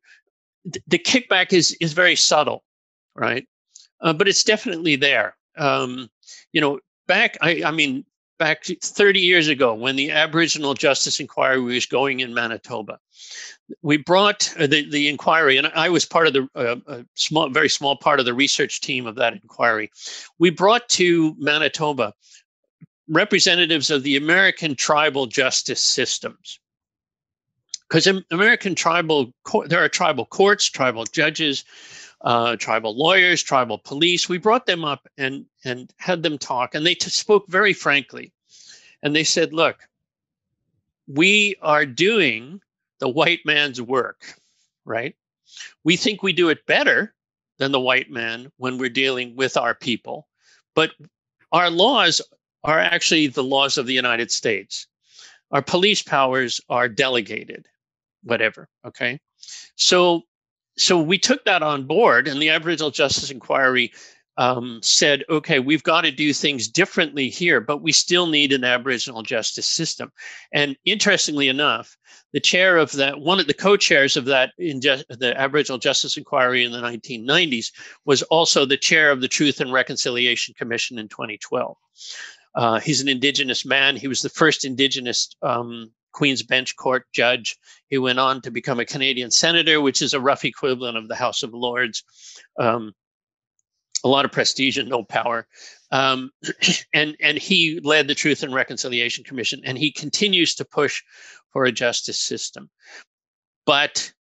th the kickback is, is very subtle, right? Uh, but it's definitely there. Um, you know, back, I, I mean, back thirty years ago, when the Aboriginal Justice Inquiry was going in Manitoba, we brought the, the inquiry, and I was part of the uh, a small, very small part of the research team of that inquiry. We brought to Manitoba representatives of the American tribal justice systems, because American tribal, there are tribal courts, tribal judges, Uh, tribal lawyers, tribal police. We brought them up and, and had them talk, and they t spoke very frankly. And they said, look, we are doing the white man's work, right? We think we do it better than the white man when we're dealing with our people, but our laws are actually the laws of the United States. our police powers are delegated, whatever, okay? So, so we took that on board, and the Aboriginal Justice Inquiry um, said, okay, we've got to do things differently here, but we still need an Aboriginal justice system. And interestingly enough, the chair of that, one of the co-chairs of that, in just, the Aboriginal Justice Inquiry in the nineteen nineties, was also the chair of the Truth and Reconciliation Commission in twenty twelve. Uh, he's an Indigenous man. He was the first Indigenous um, Queen's Bench Court judge. He went on to become a Canadian senator, which is a rough equivalent of the House of Lords. Um, a lot of prestige and no power. Um, and, and he led the Truth and Reconciliation Commission, and he continues to push for a justice system. But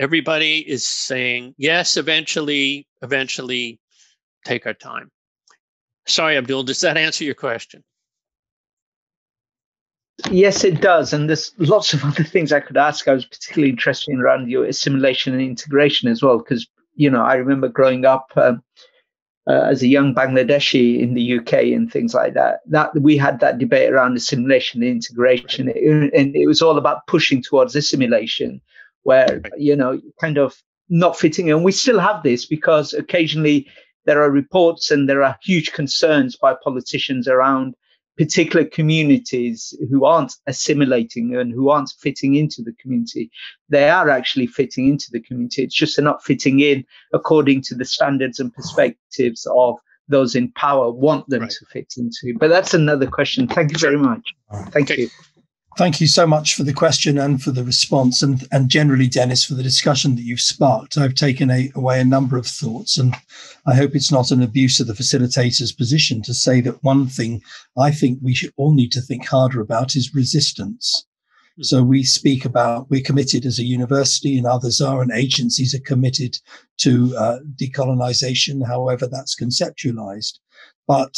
everybody is saying, yes, eventually, eventually, take our time. Sorry, Abdul, does that answer your question? Yes, it does. And there's lots of other things I could ask. I was particularly interested in around your assimilation and integration as well, because, you know, I remember growing up um, uh, as a young Bangladeshi in the U K and things like that, that we had that debate around assimilation and integration. Right. It, and it was all about pushing towards assimilation, where, right. you know, kind of not fitting. And we still have this because occasionally there are reports and there are huge concerns by politicians around particular communities who aren't assimilating and who aren't fitting into the community. They are actually fitting into the community. It's just they're not fitting in according to the standards and perspectives of those in power want them right. to fit into. But that's another question. Thank you very much. Thank okay. you. Thank you so much for the question and for the response, and, and generally, Dennis, for the discussion that you've sparked. I've taken a, away a number of thoughts, and I hope it's not an abuse of the facilitator's position to say that one thing I think we should all need to think harder about is resistance. Mm-hmm. So we speak about, we're committed as a university, and others are, and agencies are committed to uh, decolonization, however that's conceptualized. But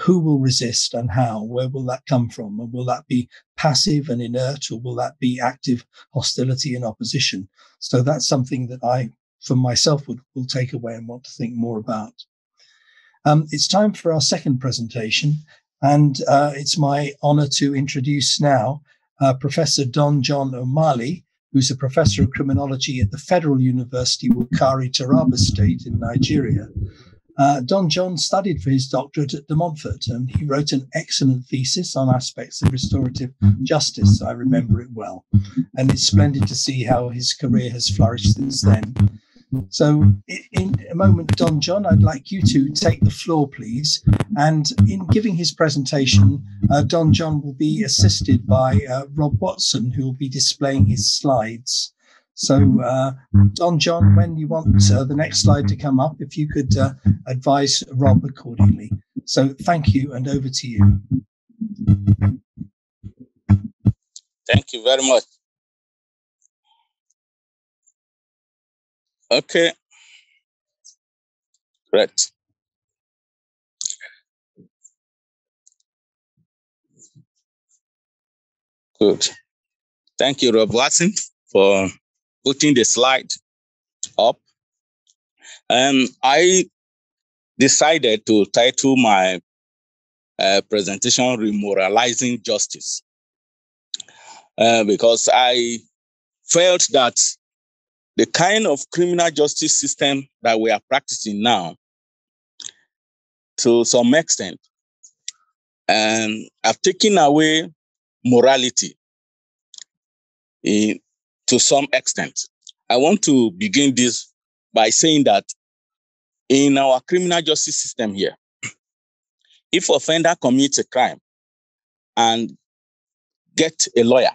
who will resist and how? Where will that come from? And will that be passive and inert, or will that be active hostility and opposition? So that's something that I, for myself, would, will take away and want to think more about. Um, it's time for our second presentation, and uh, it's my honor to introduce now uh, Professor Don John Omale, who's a professor of criminology at the Federal University Wukari-Taraba State in Nigeria. Uh, Don John studied for his doctorate at De Montfort, and he wrote an excellent thesis on aspects of restorative justice. I remember it well, and it's splendid to see how his career has flourished since then. So in a moment, Don John, I'd like you to take the floor, please. And in giving his presentation, uh, Don John will be assisted by uh, Rob Watson, who will be displaying his slides. So, uh, Don John, when you want uh, the next slide to come up, if you could uh, advise Rob accordingly. So, thank you, and over to you. Thank you very much. Okay. Correct. Good. Thank you, Rob Watson, for putting the slide up. Um, I decided to title my uh, presentation Remoralizing Justice uh, because I felt that the kind of criminal justice system that we are practicing now, to some extent, um, have taken away morality in to some extent. I want to begin this by saying that in our criminal justice system here, if offender commits a crime and get a lawyer,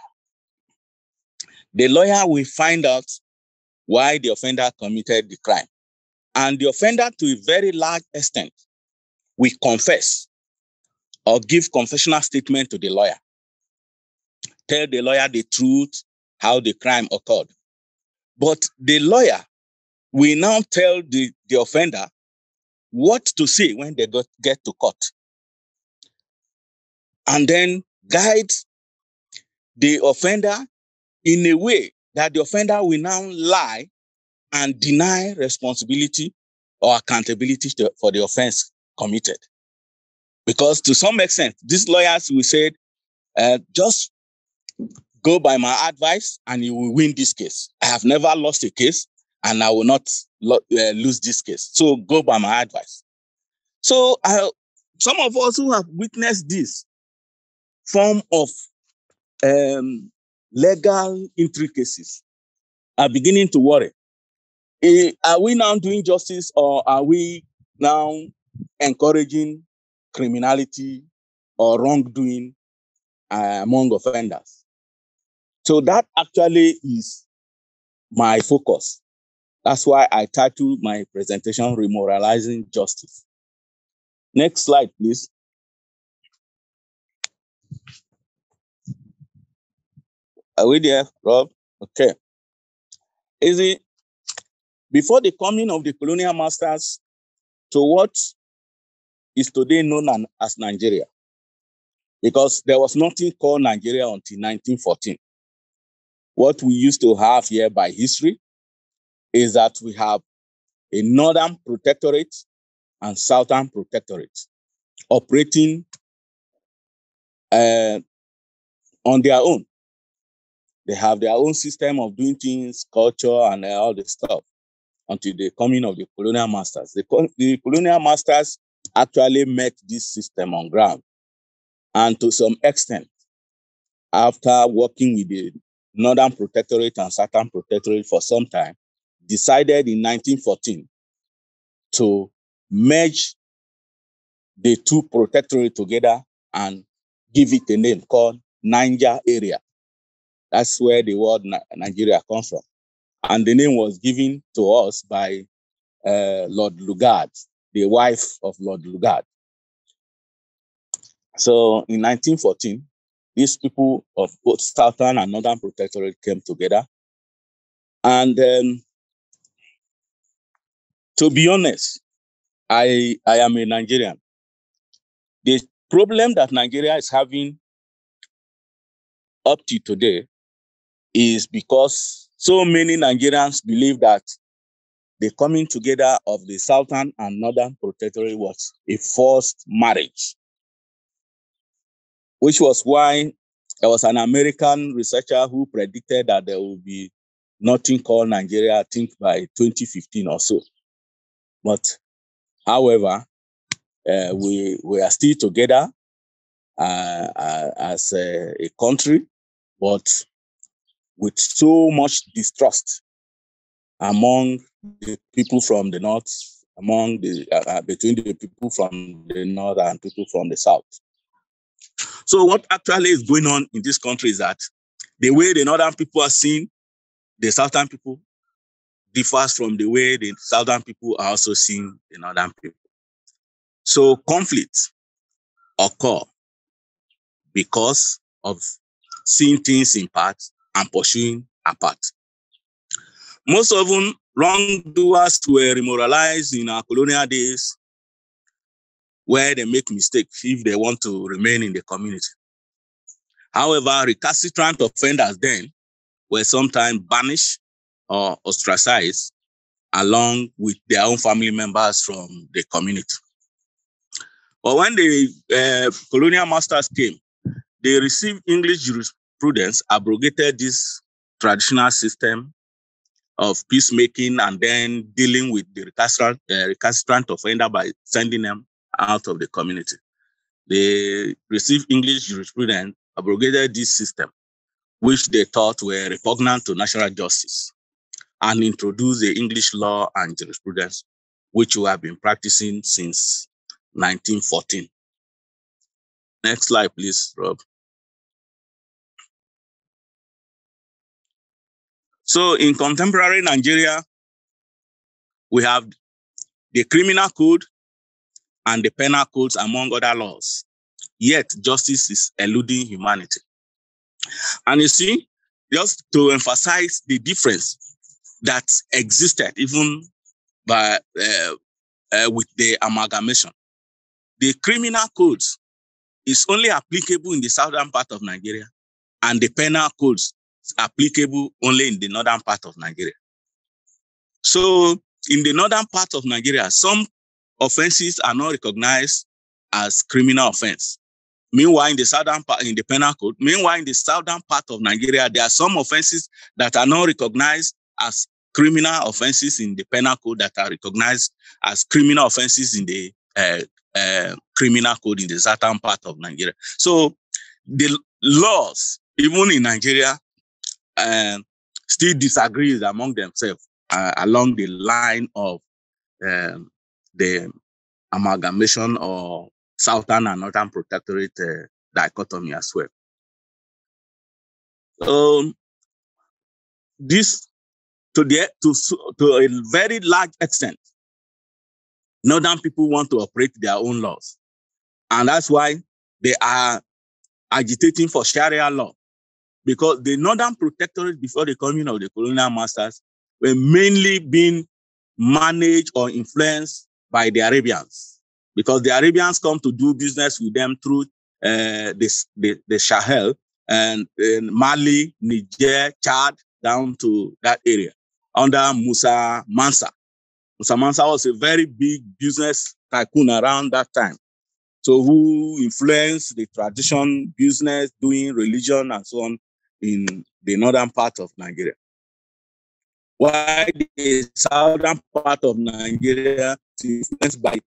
the lawyer will find out why the offender committed the crime. And the offender, to a very large extent, will confess or give confessional statement to the lawyer. Tell the lawyer the truth, how the crime occurred. But the lawyer will now tell the, the offender what to say when they got, get to court, and then guide the offender in a way that the offender will now lie and deny responsibility or accountability to, for the offense committed. Because to some extent, these lawyers will say, uh, just go by my advice and you will win this case. I have never lost a case and I will not lo- uh, lose this case. So go by my advice. So I, some of us who have witnessed this form of um, legal intricacies are beginning to worry. Are we now doing justice, or are we now encouraging criminality or wrongdoing uh, among offenders? So that actually is my focus. That's why I titled my presentation Remoralizing Justice. Next slide, please. Are we there, Rob? Okay. Is it before the coming of the colonial masters to what is today known as Nigeria? Because there was nothing called Nigeria until nineteen fourteen. What we used to have here by history is that we have a northern protectorate and southern protectorate operating uh, on their own. They have their own system of doing things, culture, and all the stuff until the coming of the colonial masters. The, co- the colonial masters actually met this system on ground. And to some extent, after working with the Northern Protectorate and Southern Protectorate for some time, decided in nineteen fourteen to merge the two protectorates together and give it a name called Niger Area. That's where the word Nigeria comes from. And the name was given to us by uh, Lord Lugard, the wife of Lord Lugard. So in nineteen fourteen, these people of both Southern and Northern Protectorate came together. And um, to be honest, I, I am a Nigerian. The problem that Nigeria is having up to today is because so many Nigerians believe that the coming together of the Southern and Northern Protectorate was a forced marriage, which was why there was an American researcher who predicted that there will be nothing called Nigeria, I think, by twenty fifteen or so. But however, uh, we, we are still together uh, uh, as a, a country, but with so much distrust among the people from the north, among the uh, between the people from the north and people from the south. So what actually is going on in this country is that the way the northern people are seen, the southern people, differs from the way the southern people are also seeing the northern people. So conflicts occur because of seeing things in part and pursuing apart. Most of them wrongdoers were demoralized in our colonial days, where they make mistakes if they want to remain in the community. However, recalcitrant offenders then were sometimes banished or ostracized along with their own family members from the community. But when the uh, colonial masters came, they received English jurisprudence. Prudence abrogated this traditional system of peacemaking and then dealing with the recalcitrant, uh, recalcitrant offender by sending them out of the community. They received English jurisprudence, abrogated this system, which they thought were repugnant to natural justice, and introduced the English law and jurisprudence, which we have been practicing since nineteen fourteen. Next slide, please, Rob. So in contemporary Nigeria, we have the criminal code and the penal codes, among other laws. Yet justice is eluding humanity. And you see, just to emphasize the difference that existed even by uh, uh, with the amalgamation, the criminal codes is only applicable in the southern part of Nigeria, and the penal codes applicable only in the northern part of Nigeria. So in the northern part of Nigeria, some offenses are not recognized as criminal offense, Meanwhile, in the southern part, in the penal code, meanwhile, in the southern part of Nigeria, there are some offenses that are not recognized as criminal offenses in the penal code that are recognized as criminal offenses in the uh, uh, criminal code in the southern part of Nigeria. So the laws, even in Nigeria, uh, still disagree among themselves uh, along the line of um, the amalgamation or southern and northern protectorate uh, dichotomy as well. Um, this, to, the, to, to a very large extent, northern people want to operate their own laws. And that's why they are agitating for Sharia law, because the northern protectorate before the coming of the colonial masters were mainly being managed or influenced by the Arabians, because the Arabians come to do business with them through uh, this, the, the Sahel and, and Mali, Niger, Chad, down to that area under Musa Mansa. Musa Mansa was a very big business tycoon around that time, so who influenced the tradition, business, doing religion, and so on in the northern part of Nigeria. While the southern part of Nigeria is influenced by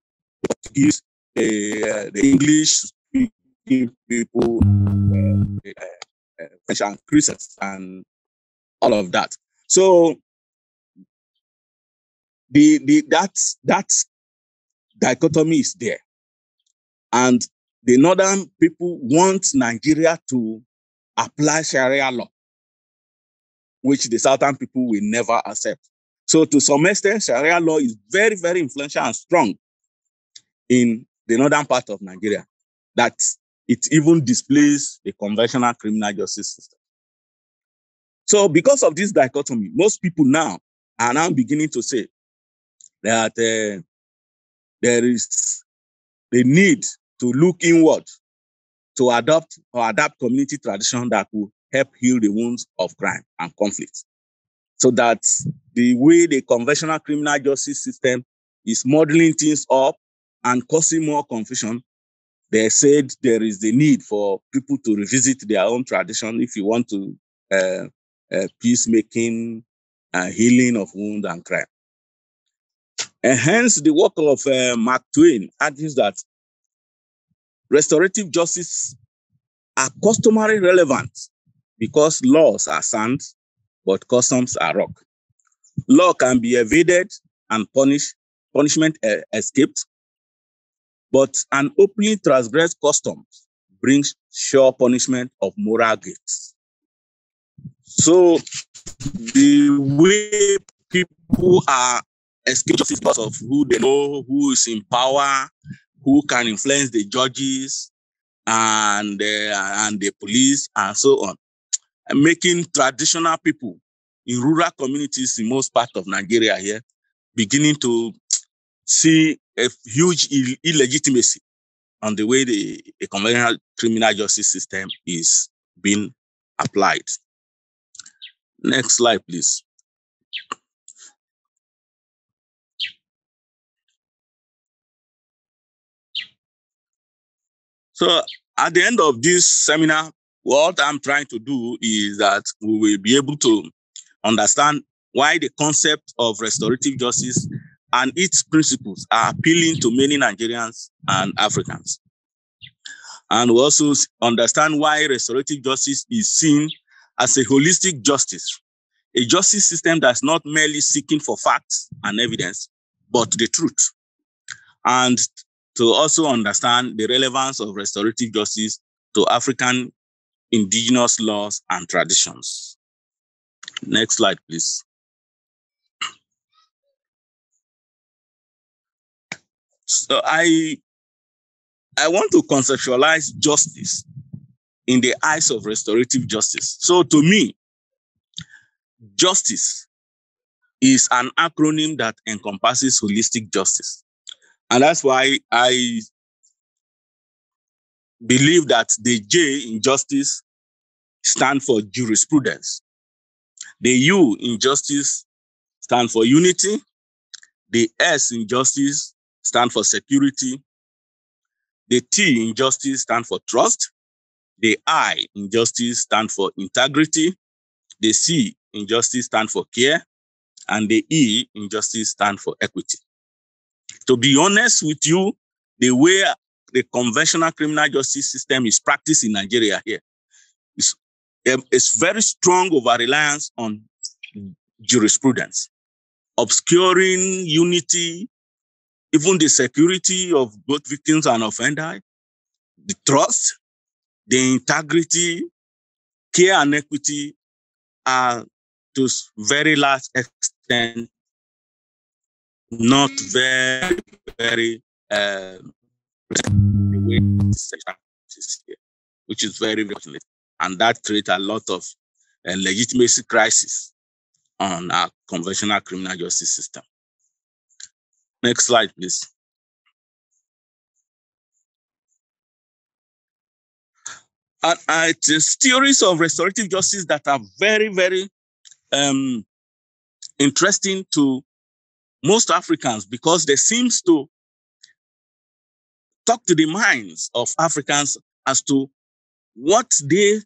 Portuguese, uh, the English-speaking people, uh, uh, French and Christians, and all of that. So the the that that dichotomy is there, and the northern people want Nigeria to apply Sharia law, which the southern people will never accept. So to some extent, Sharia law is very, very influential and strong in the northern part of Nigeria, that it even displays the conventional criminal justice system. So because of this dichotomy, most people now are now beginning to say that uh, there is the need to look inward, to adopt or adapt community tradition that will help heal the wounds of crime and conflict, so that the way the conventional criminal justice system is modeling things up and causing more confusion, they said there is the need for people to revisit their own tradition if you want to uh, uh, peacemaking and healing of wound and crime. And hence, the work of uh, Mark Twain argues that restorative justice are customarily relevant because laws are sand, but customs are rock. Law can be evaded and punished, punishment uh, escaped, but an openly transgressed customs brings sure punishment of moral gifts. So the way people are escaping justice because of who they know, who is in power, who can influence the judges and, uh, and the police and so on, and making traditional people in rural communities in most parts of Nigeria here beginning to see a huge ill illegitimacy on the way the, the conventional criminal justice system is being applied. Next slide, please. So at the end of this seminar, what I'm trying to do is that we will be able to understand why the concept of restorative justice and its principles are appealing to many Nigerians and Africans. And we also understand why restorative justice is seen as a holistic justice, a justice system that's not merely seeking for facts and evidence, but the truth. And to also understand the relevance of restorative justice to African indigenous laws and traditions. Next slide, please. So I, I want to conceptualize justice in the eyes of restorative justice. So to me, justice is an acronym that encompasses holistic justice. And that's why I believe that the J in justice stands for jurisprudence. The U in justice stands for unity. The S in justice stands for security. The T in justice stands for trust. The I in justice stands for integrity. The C in justice stands for care. And the E in justice stands for equity. To be honest with you, the way the conventional criminal justice system is practiced in Nigeria here, it's, it's very strong over-reliance on jurisprudence, obscuring unity, even the security of both victims and offender, the trust, the integrity, care and equity are to very large extent not very, very uh, which is very unfortunate. And that creates a lot of uh, legitimacy crisis on our conventional criminal justice system. Next slide, please. And uh, it is theories of restorative justice that are very, very um, interesting to most Africans because they seem to talk to the minds of Africans as to what they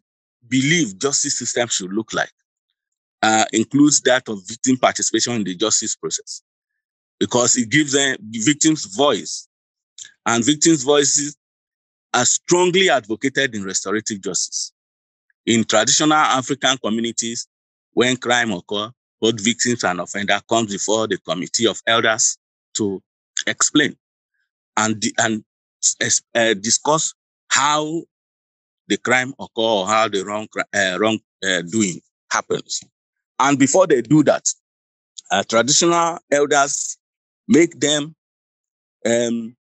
believe justice system should look like. Uh, includes that of victim participation in the justice process, because it gives them victims' voice, and victims' voices are strongly advocated in restorative justice. In traditional African communities, when crime occurs, both victims and offender come before the committee of elders to explain and, and uh, discuss how the crime occurs or how the wrong, uh, wrong uh, doing happens. And before they do that, uh, traditional elders make them um,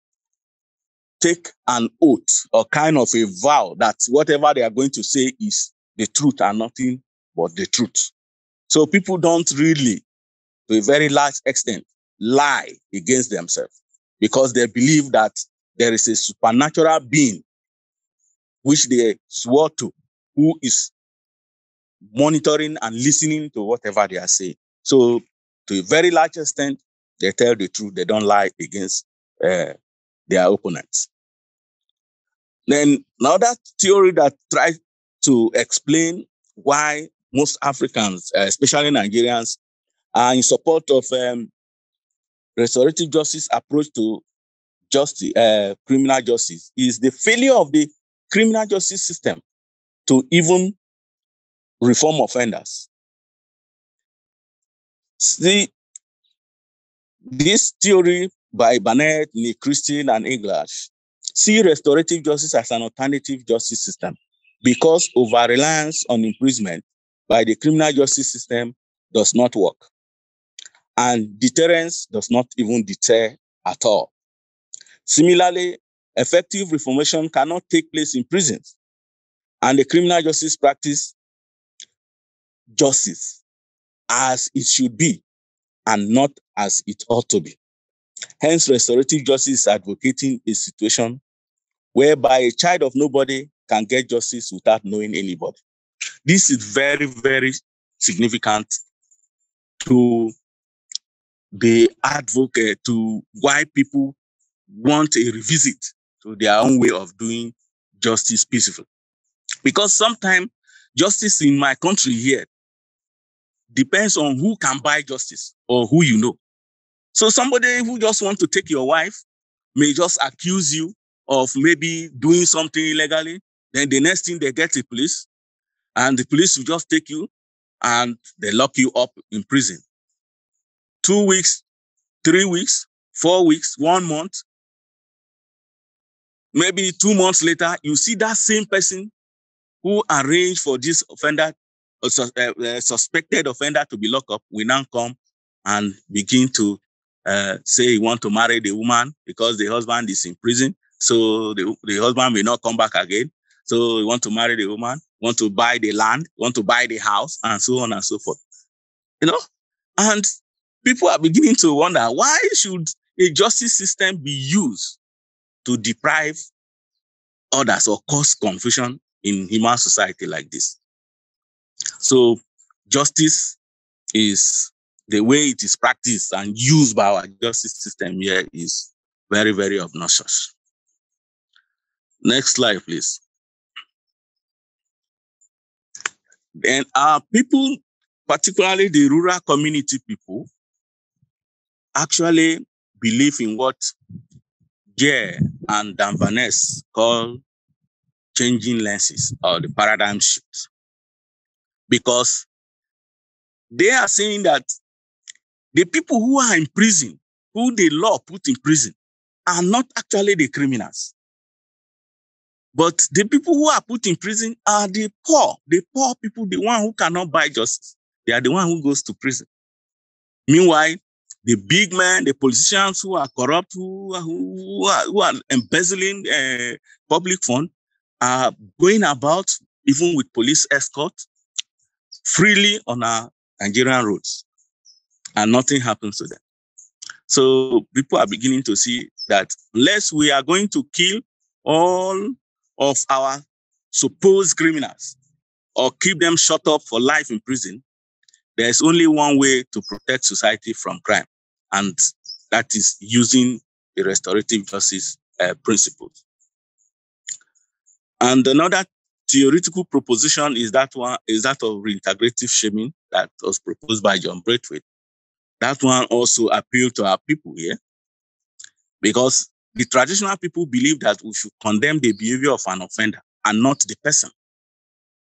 take an oath or kind of a vow that whatever they are going to say is the truth and nothing but the truth. So people don't really, to a very large extent, lie against themselves because they believe that there is a supernatural being which they swear to, who is monitoring and listening to whatever they are saying. So to a very large extent, they tell the truth. They don't lie against uh, their opponents. Then another theory that tries to explain why most Africans, uh, especially Nigerians, are in support of um, restorative justice approach to justice, uh, criminal justice, is the failure of the criminal justice system to even reform offenders. See, this theory by Barnett, Christine, and English see restorative justice as an alternative justice system because over-reliance on imprisonment by the criminal justice system does not work. And deterrence does not even deter at all. Similarly, effective reformation cannot take place in prisons, and the criminal justice practice justice as it should be and not as it ought to be. Hence, restorative justice is advocating a situation whereby a child of nobody can get justice without knowing anybody. This is very, very significant to the advocate, to why people want a revisit to their own way of doing justice peacefully. Because sometimes justice in my country here depends on who can buy justice or who you know. So somebody who just wants to take your wife may just accuse you of maybe doing something illegally. Then the next thing, they get the police, and the police will just take you and they lock you up in prison. Two weeks, three weeks, four weeks, one month. Maybe two months later, you see that same person who arranged for this offender, uh, uh, suspected offender to be locked up, will now come and begin to uh, say he wants to marry the woman because the husband is in prison. So the, the husband may not come back again. So he wants to marry the woman, want to buy the land, want to buy the house, and so on and so forth. You know, and people are beginning to wonder, why should a justice system be used to deprive others or cause confusion in human society like this? So justice is, the way it is practiced and used by our justice system here is very, very obnoxious. Next slide, please. And our people, particularly the rural community people, actually believe in what Jay and Danvaness call changing lenses or the paradigm shift, because they are saying that the people who are in prison, who the law put in prison, are not actually the criminals. But the people who are put in prison are the poor, the poor people, the one who cannot buy justice. They are the one who goes to prison. Meanwhile, the big men, the politicians who are corrupt, who, who, are, who are embezzling uh, public funds, are going about, even with police escort, freely on our Nigerian roads, and nothing happens to them. So people are beginning to see that unless we are going to kill all of our supposed criminals or keep them shut up for life in prison, there is only one way to protect society from crime, and that is using the restorative justice uh, principles. And another theoretical proposition is that one is that of reintegrative shaming that was proposed by John Braithwaite. That one also appealed to our people here, because the traditional people believe that we should condemn the behavior of an offender and not the person,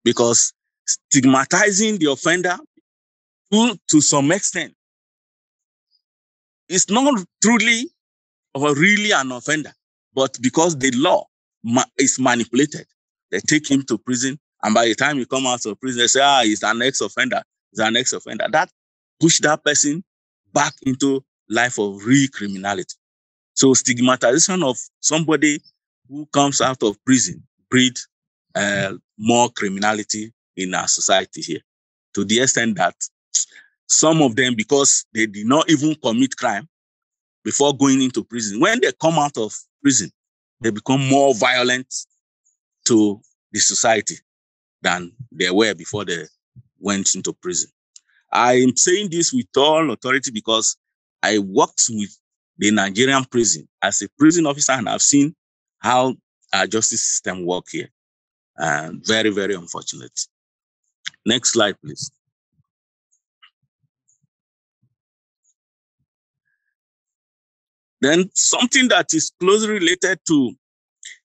because stigmatizing the offender to, to some extent is not truly or really an offender, but because the law ma is manipulated, they take him to prison, and by the time he comes out of prison, they say, ah, he's an ex-offender, he's an ex-offender. That pushed that person back into life of real criminality. So stigmatization of somebody who comes out of prison breeds uh, more criminality in our society here, to the extent that some of them, because they did not even commit crime before going into prison, when they come out of prison, they become more violent to the society than they were before they went into prison. I am saying this with all authority because I worked with the Nigerian prison as a prison officer, and I've seen how our justice system works here. Uh, very, very unfortunate. Next slide, please. Then something that is closely related to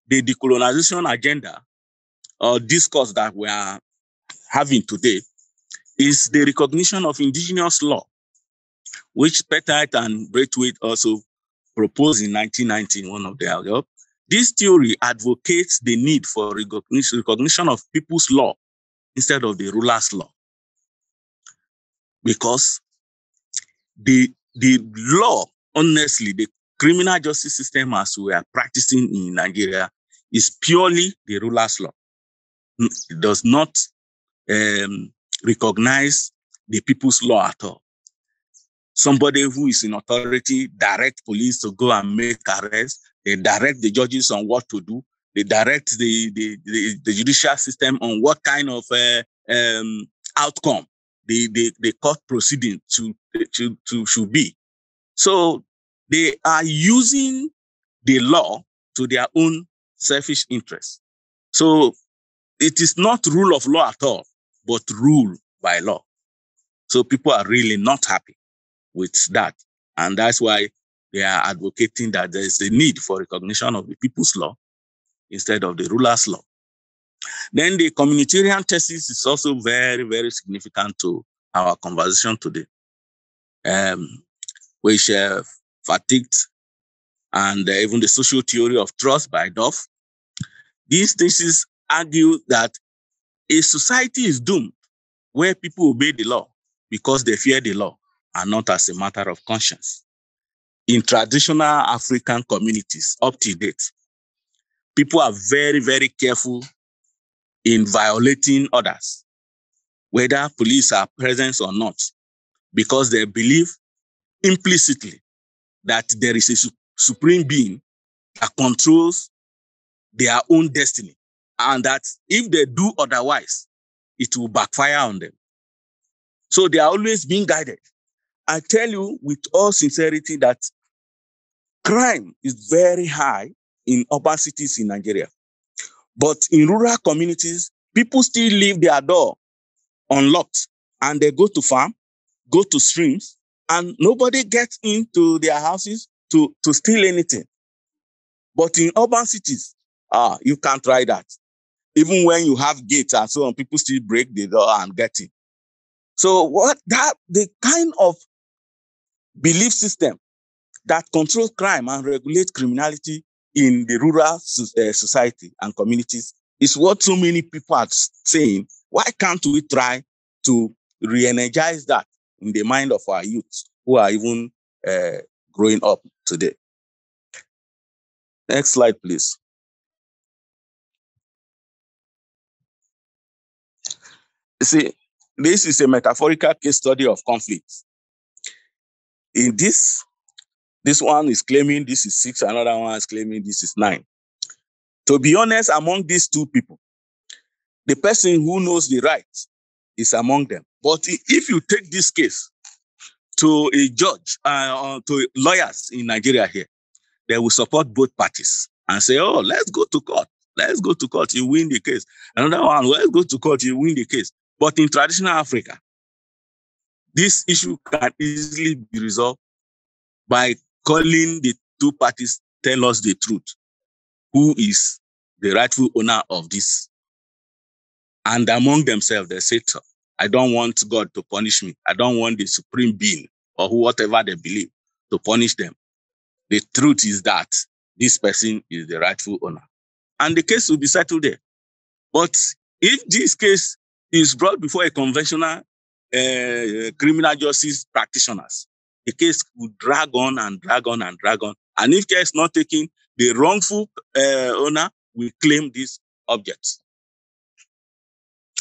the decolonization agenda or discourse that we are having today is the recognition of indigenous law, which Pettit and Braithwaite also proposed in nineteen nineteen, one of their jobs. This theory advocates the need for recognition of people's law instead of the ruler's law, because the, the law, honestly, the criminal justice system as we are practicing in Nigeria is purely the ruler's law. It does not um, recognize the people's law at all. Somebody who is in authority direct police to go and make arrests. They direct the judges on what to do. They direct the, the, the, the judicial system on what kind of uh, um, outcome the, the, the court proceeding to, to, to, should be. So they are using the law to their own selfish interests. So it is not rule of law at all, but rule by law. So people are really not happy with that. And that's why they are advocating that there is a need for recognition of the people's law instead of the ruler's law. Then the communitarian thesis is also very, very significant to our conversation today, um, which uh, fatigued, and uh, even the social theory of trust by Duff. These theses argue that a society is doomed where people obey the law because they fear the law and not as a matter of conscience. In traditional African communities up to date, people are very, very careful in violating orders, whether police are present or not, because they believe implicitly that there is a supreme being that controls their own destiny, and that if they do otherwise, it will backfire on them. So they are always being guided. I tell you with all sincerity that crime is very high in urban cities in Nigeria. But in rural communities, people still leave their door unlocked and they go to farm, go to streams, and nobody gets into their houses to, to steal anything. But in urban cities, ah, you can't try that. Even when you have gates and so on, people still break the door and get in. So what that, the kind of belief system that controls crime and regulates criminality in the rural society and communities is what so many people are saying. Why can't we try to re-energize that in the mind of our youth who are even uh, growing up today? Next slide, please. See, this is a metaphorical case study of conflict. In this, this one is claiming this is six, another one is claiming this is nine. To be honest, among these two people, the person who knows the right is among them. But if you take this case to a judge, uh, to lawyers in Nigeria here, they will support both parties and say, oh, let's go to court. Let's go to court. You win the case. Another one, let's go to court. You win the case. But in traditional Africa, this issue can easily be resolved by calling the two parties, tell us the truth. Who is the rightful owner of this? And among themselves, they say, I don't want God to punish me. I don't want the supreme being or whatever they believe to punish them. The truth is that this person is the rightful owner. And the case will be settled there. But if this case is brought before a conventional uh, criminal justice practitioners, the case would drag on and drag on and drag on. And if care is not taken, the wrongful uh, owner will claim these objects.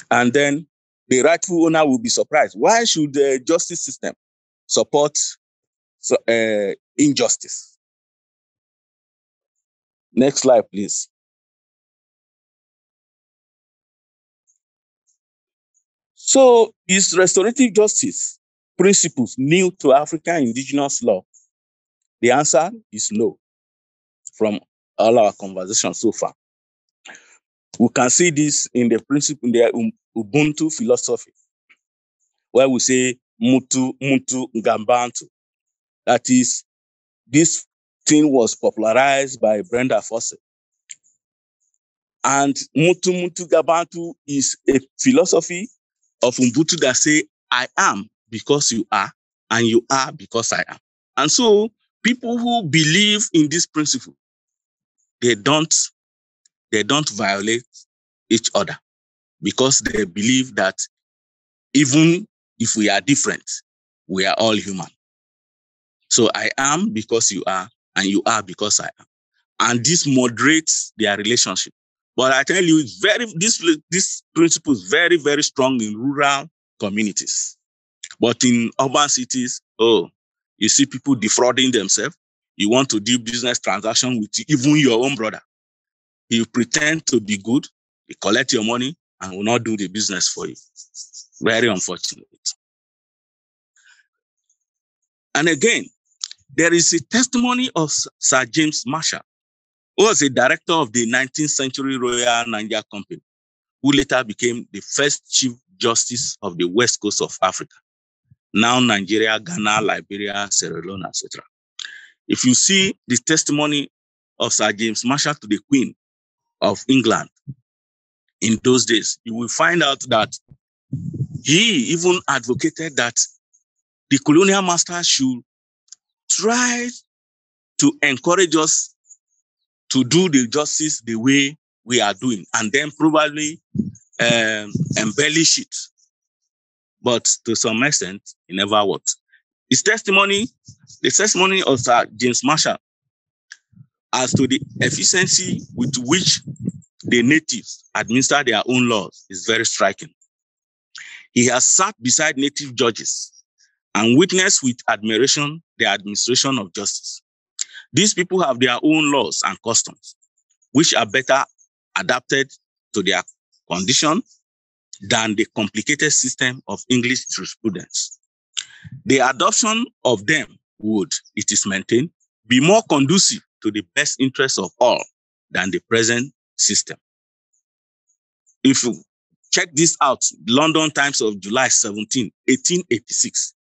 And then the rightful owner will be surprised. Why should the justice system support uh, injustice? Next slide, please. So is restorative justice principles new to African indigenous law? The answer is no from all our conversations so far. We can see this in the principle, in the Ubuntu philosophy, where we say mutu, mutu, ngambantu. That is, this thing was popularized by Brenda Fawcett. And mutu, mutu, ngambantu is a philosophy of Ubuntu that say, I am because you are, and you are because I am. And so people who believe in this principle, they don't, they don't violate each other because they believe that even if we are different, we are all human. So I am because you are, and you are because I am. And this moderates their relationship. But I tell you, it's very, this, this principle is very, very strong in rural communities. But in urban cities, oh, you see people defrauding themselves. You want to do business transaction with even your own brother. You pretend to be good, you collect your money, and will not do the business for you. Very unfortunate. And again, there is a testimony of Sir James Marshall, who was a director of the nineteenth century Royal Niger Company, who later became the first Chief Justice of the West Coast of Africa, now Nigeria, Ghana, Liberia, Sierra Leone, et cetera. If you see the testimony of Sir James Marshall to the Queen of England in those days, you will find out that he even advocated that the colonial master should try to encourage us to do the justice the way we are doing, and then probably um, embellish it. But to some extent, it never worked. His testimony, the testimony of Sir James Marshall as to the efficiency with which the natives administer their own laws is very striking. He has sat beside native judges and witnessed with admiration their administration of justice. These people have their own laws and customs, which are better adapted to their condition than the complicated system of English jurisprudence. The adoption of them would, it is maintained, be more conducive to the best interests of all than the present system. If you check this out, London Times of July seventeenth, eighteen eighty-six.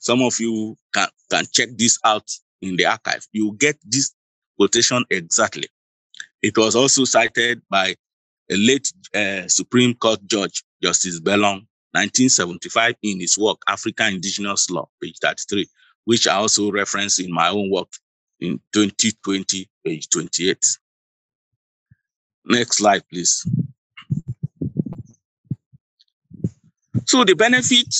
Some of you can, can check this out in the archive. You get this quotation exactly. It was also cited by a late uh, Supreme Court judge, Justice Bellon, nineteen seventy-five, in his work, African Indigenous Law, page thirty-three, which I also referenced in my own work in twenty twenty, page twenty-eight. Next slide, please. So the benefit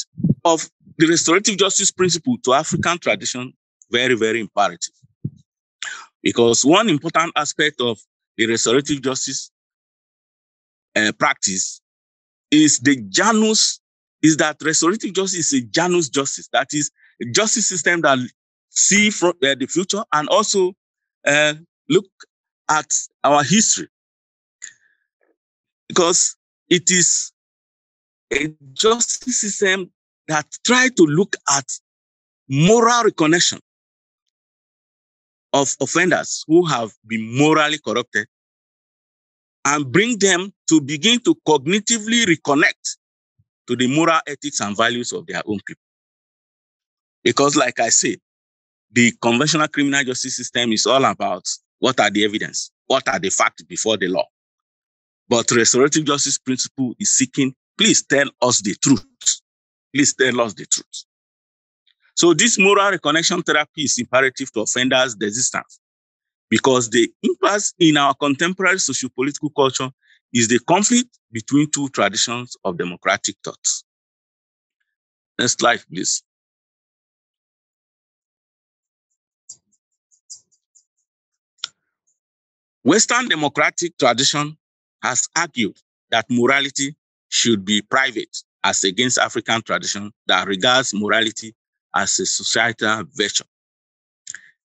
of the restorative justice principle to African tradition, very, very imperative. Because one important aspect of the restorative justice uh, practice is the Janus, is that restorative justice is a Janus justice. That is a justice system that sees uh, the future and also uh, look at our history. Because it is a justice system that try to look at moral recognition of offenders who have been morally corrupted and bring them to begin to cognitively reconnect to the moral ethics and values of their own people. Because like I said, the conventional criminal justice system is all about what are the evidence, what are the facts before the law. But restorative justice principle is seeking, please tell us the truth. Please tell us the truth. So this moral reconnection therapy is imperative to offenders' resistance because the impasse in our contemporary socio-political culture is the conflict between two traditions of democratic thought. Next slide, please. Western democratic tradition has argued that morality should be private, as against African tradition that regards morality as a societal virtue.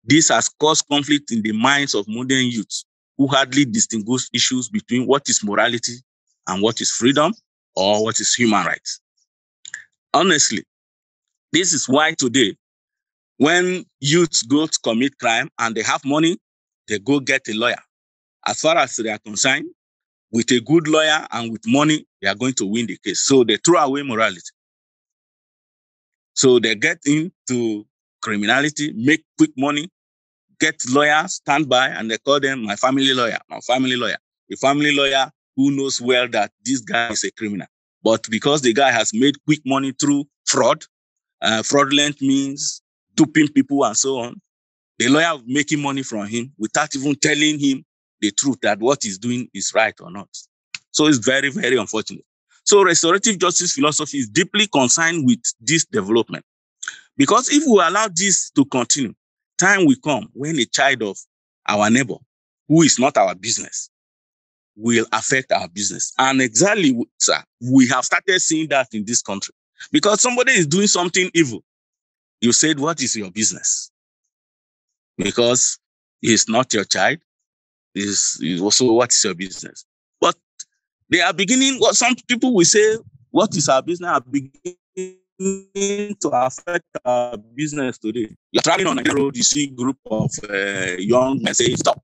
This has caused conflict in the minds of modern youth who hardly distinguish issues between what is morality and what is freedom or what is human rights. Honestly, this is why today, when youths go to commit crime and they have money, they go get a lawyer. As far as they are concerned, with a good lawyer and with money, they are going to win the case. So they throw away morality. So they get into criminality, make quick money, get lawyers, stand by, and they call them my family lawyer, my family lawyer. The family lawyer who knows well that this guy is a criminal. But because the guy has made quick money through fraud, uh, fraudulent means, duping people and so on, the lawyer making money from him without even telling him the truth that what he's doing is right or not. So it's very, very unfortunate. So restorative justice philosophy is deeply concerned with this development. Because if we allow this to continue, time will come when a child of our neighbor, who is not our business, will affect our business. And exactly, sir, we have started seeing that in this country. Because somebody is doing something evil. You said, what is your business? Because he's not your child. Is also what's your business? But they are beginning, what some people will say, what is our business? Are beginning to affect our business today. You're traveling on a road, you see a group of uh, young men say, stop.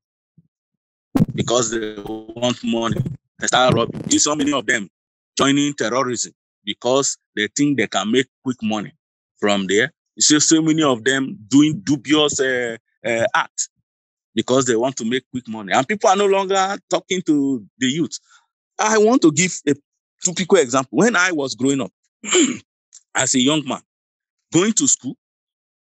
Because they want money. They start robbing. You see so many of them joining terrorism because they think they can make quick money from there. You see so many of them doing dubious uh, uh, acts. Because they want to make quick money. And people are no longer talking to the youth. I want to give a typical example. When I was growing up, as a young man, going to school,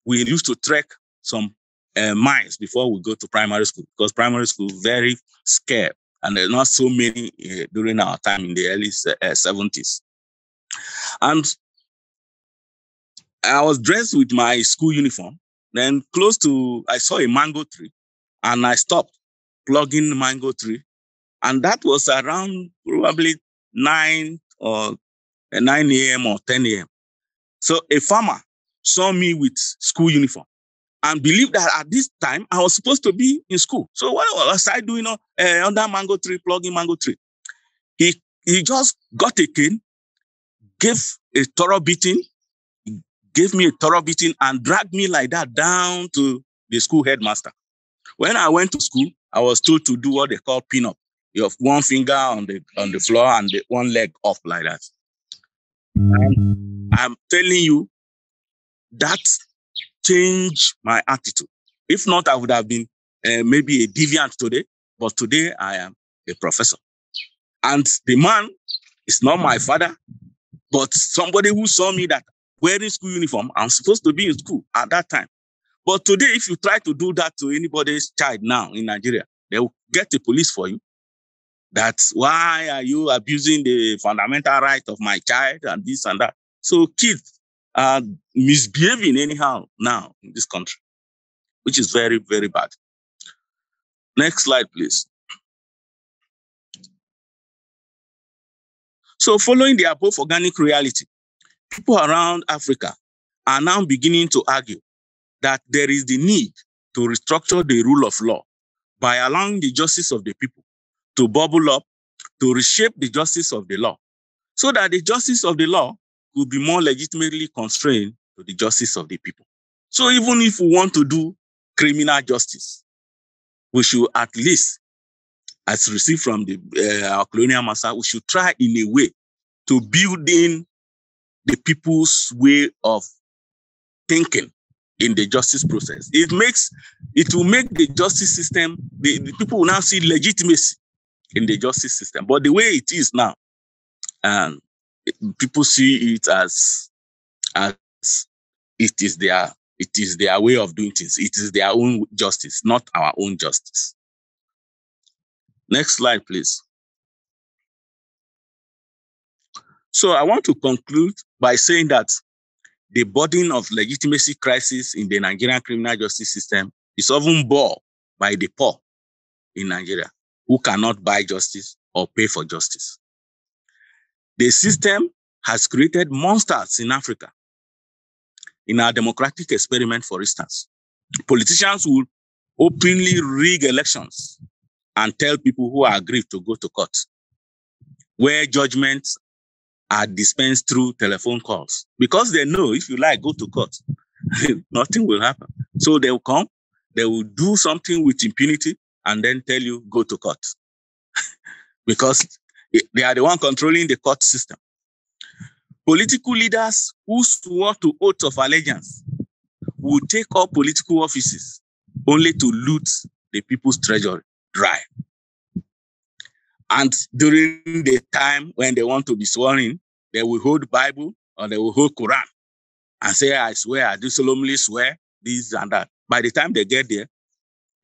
we used to trek some uh, miles before we go to primary school, because primary school is very scarce, and there's not so many uh, during our time in the early uh, seventies. And I was dressed with my school uniform. Then close to, I saw a mango tree. And I stopped plugging the mango tree. And that was around probably nine or nine a m or ten a m So a farmer saw me with school uniform and believed that at this time I was supposed to be in school. So what was I doing uh, under mango tree, plugging mango tree? He, he just got a cane, gave a thorough beating, gave me a thorough beating and dragged me like that down to the school headmaster. When I went to school, I was told to do what they call pin-up. you have one finger on the on the floor and the one leg up like that. And I'm telling you, that changed my attitude. If not, I would have been uh, maybe a deviant today, but today I am a professor. And the man is not my father, but somebody who saw me that wearing school uniform, I'm supposed to be in school at that time. But today, if you try to do that to anybody's child now in Nigeria, they will get the police for you. That's why are you abusing the fundamental right of my child and this and that. So kids are misbehaving anyhow now in this country, which is very, very bad. Next slide, please. So following the above organic reality, people around Africa are now beginning to argue that there is the need to restructure the rule of law by allowing the justice of the people to bubble up, to reshape the justice of the law, so that the justice of the law could be more legitimately constrained to the justice of the people. So even if we want to do criminal justice, we should at least, as received from the uh, our colonial master, we should try in a way to build in the people's way of thinking in the justice process. It makes, it will make the justice system, the, the people will now see legitimacy in the justice system. But the way it is now, and um, people see it as, as it is their, it is their way of doing things. It is their own justice, not our own justice. Next slide, please. So I want to conclude by saying that the burden of legitimacy crisis in the Nigerian criminal justice system is often borne by the poor in Nigeria, who cannot buy justice or pay for justice. The system has created monsters in Africa. In our democratic experiment, for instance, politicians will openly rig elections and tell people who are aggrieved to go to court, where judgments are dispensed through telephone calls, because they know if you like go to court, nothing will happen. So they will come, they will do something with impunity, and then tell you go to court, because they are the one controlling the court system. Political leaders who swore to oaths of allegiance will take up political offices only to loot the people's treasury dry. And during the time when they want to be sworn, they will hold Bible or they will hold Quran and say, I swear, I do solemnly swear, this and that. By the time they get there,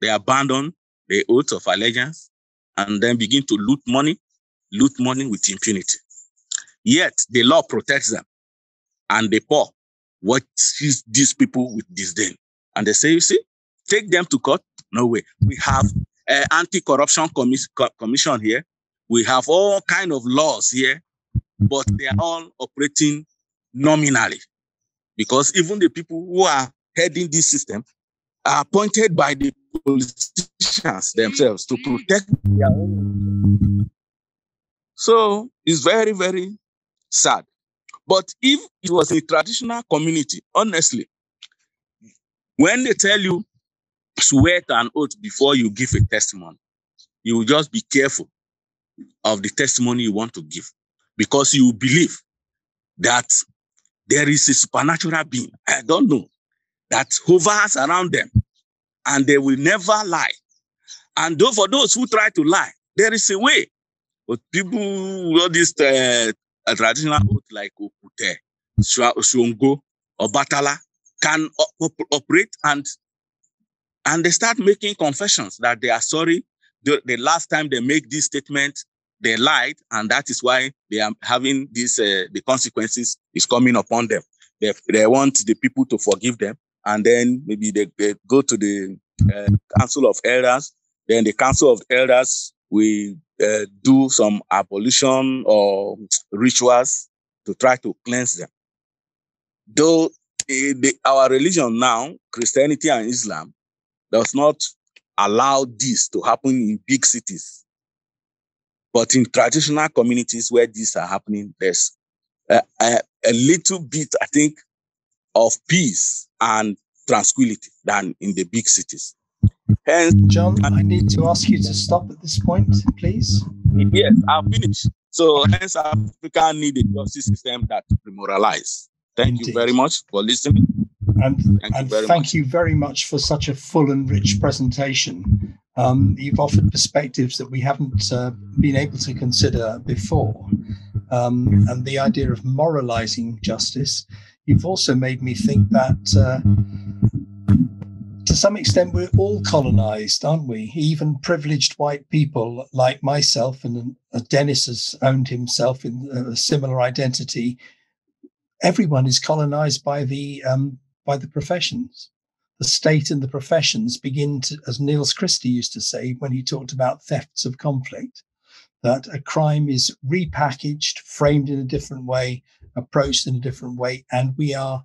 they abandon the oath of allegiance and then begin to loot money, loot money with impunity. Yet the law protects them, and the poor watch these people with disdain. And they say, you see, take them to court? No way. We have an anti-corruption commis commission here. We have all kinds of laws here, but they are all operating nominally, because even the people who are heading this system are appointed by the politicians themselves to protect their own. So it's very, very sad. But if it was a traditional community, honestly, when they tell you swear to an oath before you give a testimony, you will just be careful of the testimony you want to give, because you believe that there is a supernatural being, I don't know, that hovers around them, and they will never lie. And though for those who try to lie, there is a way. But people who know this uh, traditional oath like Okute, Shongo, or Batala can op operate and, and they start making confessions that they are sorry. The, the last time they make this statement, they lied, and that is why they are having this, uh, the consequences is coming upon them. They, they want the people to forgive them. And then maybe they, they go to the uh, Council of Elders. Then the Council of Elders will uh, do some abolition or rituals to try to cleanse them. Though uh, the, our religion now, Christianity and Islam, does not allow this to happen in big cities. But in traditional communities where these are happening, there's a, a, a little bit, I think, of peace and tranquility than in the big cities. Hence, John, I need to ask you to stop at this point, please. Yes, I'm finished. So, hence, Africa needs a justice system that memorialize. Thank Indeed. you very much for listening. And thank, and you, very thank you very much for such a full and rich presentation. Um, you've offered perspectives that we haven't uh, been able to consider before. Um, and the idea of moralizing justice, you've also made me think that uh, to some extent we're all colonized, aren't we? Even privileged white people like myself, and uh, Dennis has owned himself in a similar identity. Everyone is colonized by the um, by the professions. The state and the professions begin to, as Niels Christie used to say when he talked about thefts of conflict, that a crime is repackaged, framed in a different way, approached in a different way, and we are,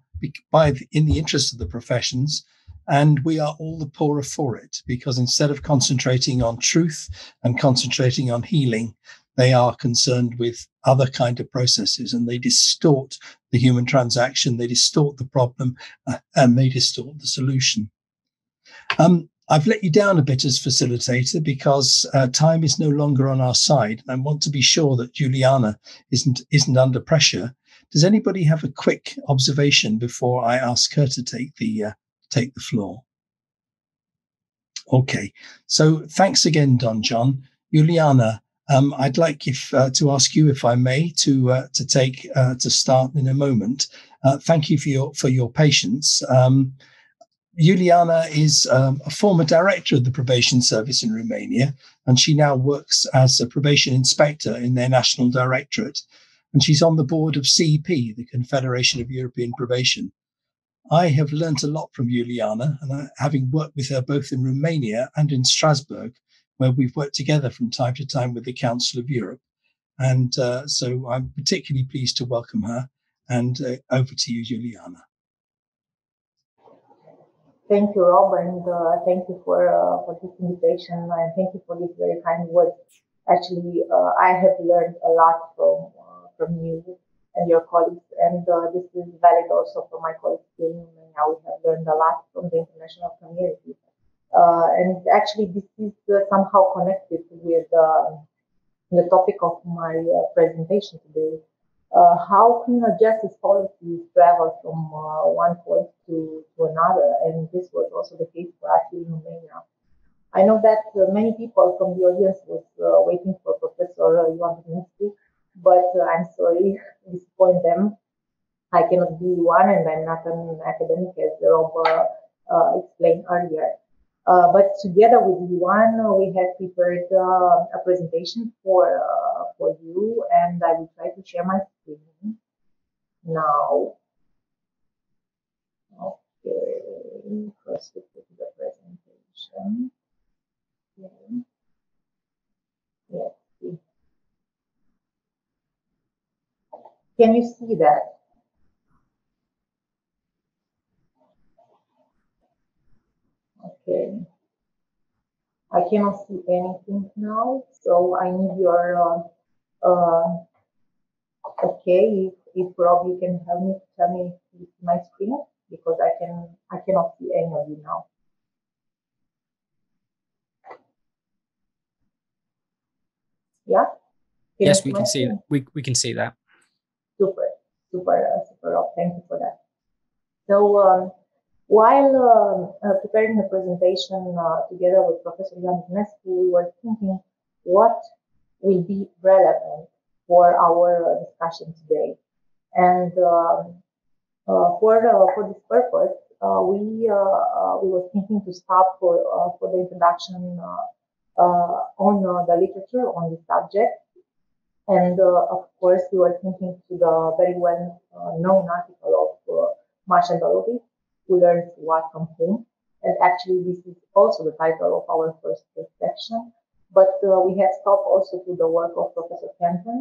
by the, in the interest of the professions, and we are all the poorer for it, because instead of concentrating on truth and concentrating on healing, they are concerned with other kind of processes, and they distort the human transaction, they distort the problem, uh, and they distort the solution. Um, I've let you down a bit as facilitator because uh, time is no longer on our side, and I want to be sure that Iuliana isn't isn't under pressure. Does anybody have a quick observation before I ask her to take the uh, take the floor? Okay, so thanks again, Don John. Iuliana, Um, I'd like if, uh, to ask you, if I may, to uh, to take uh, to start in a moment. Uh, thank you for your for your patience. Um, Iuliana is um, a former director of the probation service in Romania, and she now works as a probation inspector in their national directorate. And she's on the board of C E P, the Confederation of European Probation. I have learnt a lot from Iuliana, and I, having worked with her both in Romania and in Strasbourg, where we've worked together from time to time with the Council of Europe. And uh, so I'm particularly pleased to welcome her. And uh, over to you, Iuliana. Thank you, Rob, and uh, thank you for, uh, for this invitation, and thank you for these very kind words. Actually, uh, I have learned a lot from, uh, from you and your colleagues, and uh, this is valid also for my colleagues in Romania. We have learned a lot from the international community. Uh, and actually, this is uh, somehow connected with uh, the topic of my uh, presentation today. Uh, how criminal justice policies travel from uh, one point to, to another, and this was also the case for us in Romania. I know that uh, many people from the audience was uh, waiting for Professor Ion Danescu, but uh, I'm sorry to disappoint them. I cannot be one, and I'm not an academic, as Rob uh, uh, explained earlier. Uh, but together with Ion, we have prepared uh, a presentation for uh, for you, and I will try to share my screen now. Okay, first we put the presentation. Okay. Let's see. Can you see that? Okay, I cannot see anything now, so I need your, uh, uh, okay, if, if Rob, you can help me, tell me if you see my screen, because I can, I cannot see any of you now. Yeah? Can yes, we can see that. We, we can see that. Super, super, uh, super, Rob, thank you for that. So, um, While uh, uh, preparing the presentation uh, together with Professor Ion Danescu, we were thinking what will be relevant for our uh, discussion today. And uh, uh, for uh, for this purpose, uh, we uh, uh, we were thinking to start for uh, for the introduction uh, uh, on uh, the literature on this subject. And uh, of course, we were thinking to the very well uh, known article of uh, Marshall and Who Learns What from Whom, and actually this is also the title of our first section, but uh, we have stopped also to the work of Professor Kenton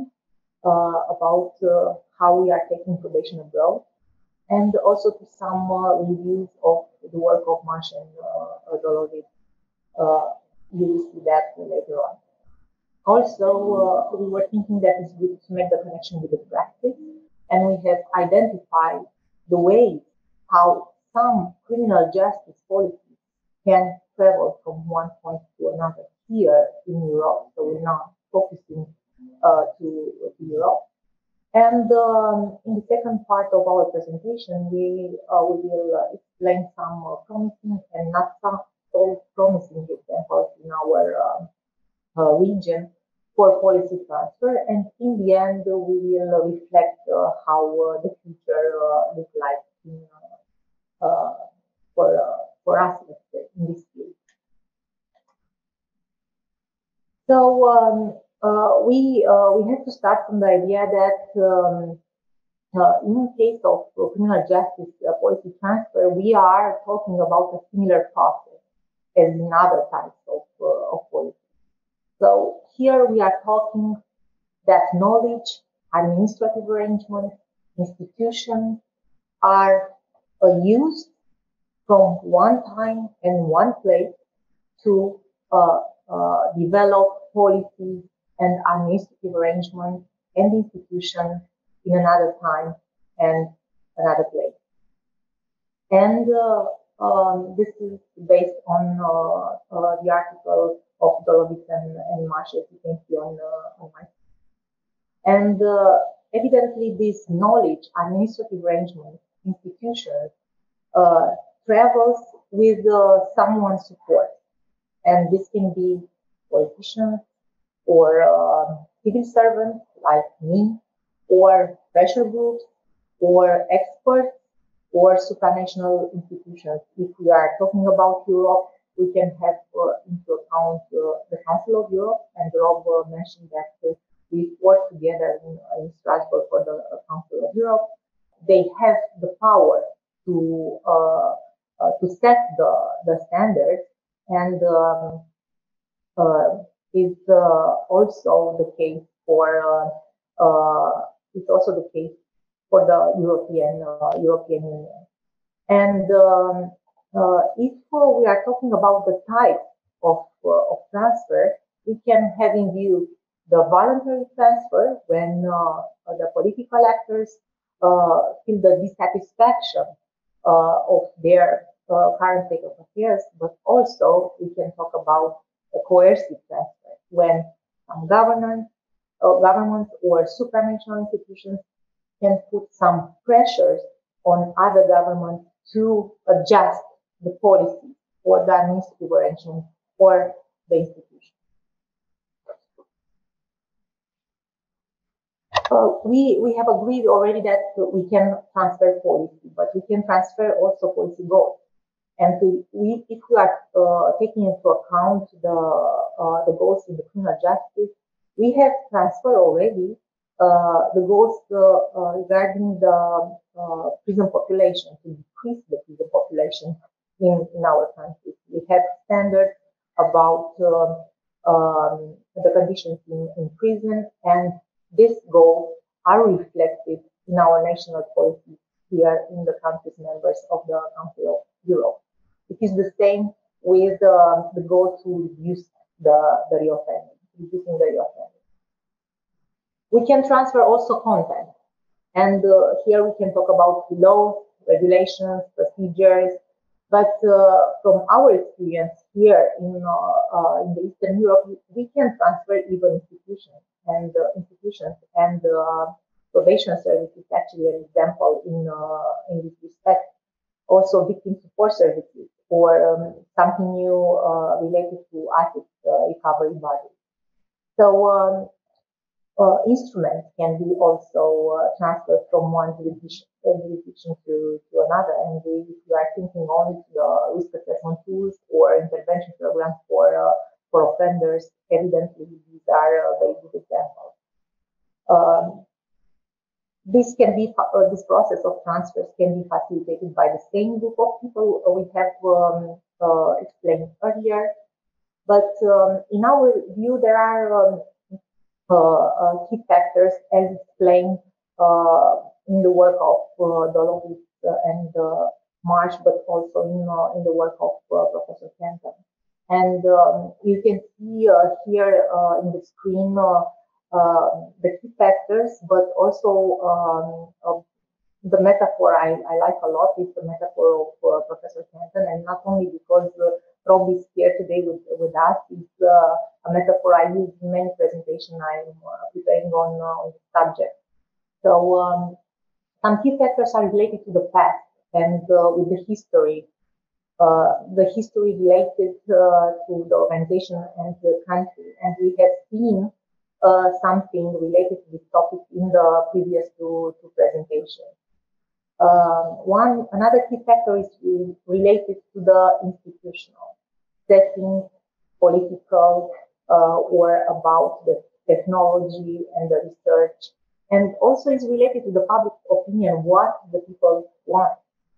uh, about uh, how we are taking probation abroad, and also to some uh, reviews of the work of Marsh and uh, Dolores. Uh, you will see that later on. Also, uh, we were thinking that it's good to make the connection with the practice, and we have identified the way how some criminal justice policies can travel from one point to another here in Europe. So we're now focusing uh, to, to Europe. And um, in the second part of our presentation, we uh, we will uh, explain some uh, promising and not so promising examples in our um, uh, region for policy transfer. And in the end, uh, we will uh, reflect uh, how uh, the future uh, looks like in, uh, uh, for uh, for us in this field. So. Um, Uh, we uh, we have to start from the idea that um, uh, in case of criminal justice uh, policy transfer, we are talking about a similar process as in other types of, uh, of policy. So here we are talking that knowledge, administrative arrangements, institutions are uh, used from one time and one place to uh, uh, develop policies and administrative arrangements and institutions in another time and another place. And uh, um, this is based on uh, uh, the article of Dolovic and, and Marshall, you can see on, uh, on my screen. And uh, evidently, this knowledge, administrative arrangements, institutions, uh, travels with uh, someone's support. And this can be politicians, or uh, civil servants like me, or pressure groups, or experts, or supranational institutions. If we are talking about Europe, we can have uh, into account uh, the Council of Europe, and Rob uh, mentioned that uh, we work together in, uh, in Strasbourg for the uh, Council of Europe. They have the power to uh, uh, to set the, the standards, and um, uh, is uh, also the case for uh, uh, it's also the case for the European uh, European Union. And um, uh, if uh, we are talking about the type of uh, of transfer, we can have in view the voluntary transfer when uh, the political actors uh, feel the dissatisfaction uh, of their uh, current state of affairs, but also we can talk about the coercive transfer, when some government, uh, governments or supranational institutions can put some pressures on other governments to adjust the policy or the administrative arrangement or the institution. Uh, we, we have agreed already that we can transfer policy, but we can transfer also policy goals. And to, we, if we are uh, taking into account the, uh, the goals in the criminal justice, we have transferred already uh, the goals uh, uh, regarding the uh, prison population, to decrease the prison population in, in our country. We have standards about um, um, the conditions in, in prison, and these goals are reflected in our national policies here in the country's members of the Council of Europe. It is the same with uh, the goal to reduce the, the reoffending, reducing the reoffending. We can transfer also content. And uh, here we can talk about laws, regulations, procedures. But uh, from our experience here in, uh, uh, in the Eastern Europe, we can transfer even institutions and uh, institutions and uh, probation service is actually an example in, uh, in this respect. Also victim support services, or um, something new uh, related to asset uh, recovery bodies. So um, uh, instruments can be also uh, transferred from one jurisdiction, jurisdiction to, to another. And if you are thinking only to the risk assessment tools or intervention programs for, uh, for offenders, evidently these are uh, very good examples. Um, This can be uh, this process of transfers can be facilitated by the same group of people we have um, uh, explained earlier. But um, in our view, there are um, uh, uh, key factors as explained uh, in the work of uh, Dolovic and uh, Marsh, but also in, uh, in the work of uh, Professor Kenton. And um, you can see uh, here uh, in the screen. Uh, Uh, the key factors, but also um, uh, the metaphor I, I like a lot is the metaphor of uh, Professor Kenton, and not only because uh, probably here today with, with us is uh, a metaphor I use in many presentations I'm uh, preparing on, uh, on the subject. So um, some key factors are related to the past and uh, with the history. Uh, the history related uh, to the organization and the country. And we have seen uh, something related to this topic in the previous two, two presentations. Um, one, another key factor is related to the institutional setting, political, uh, or about the technology and the research. And also is related to the public opinion, what the people want.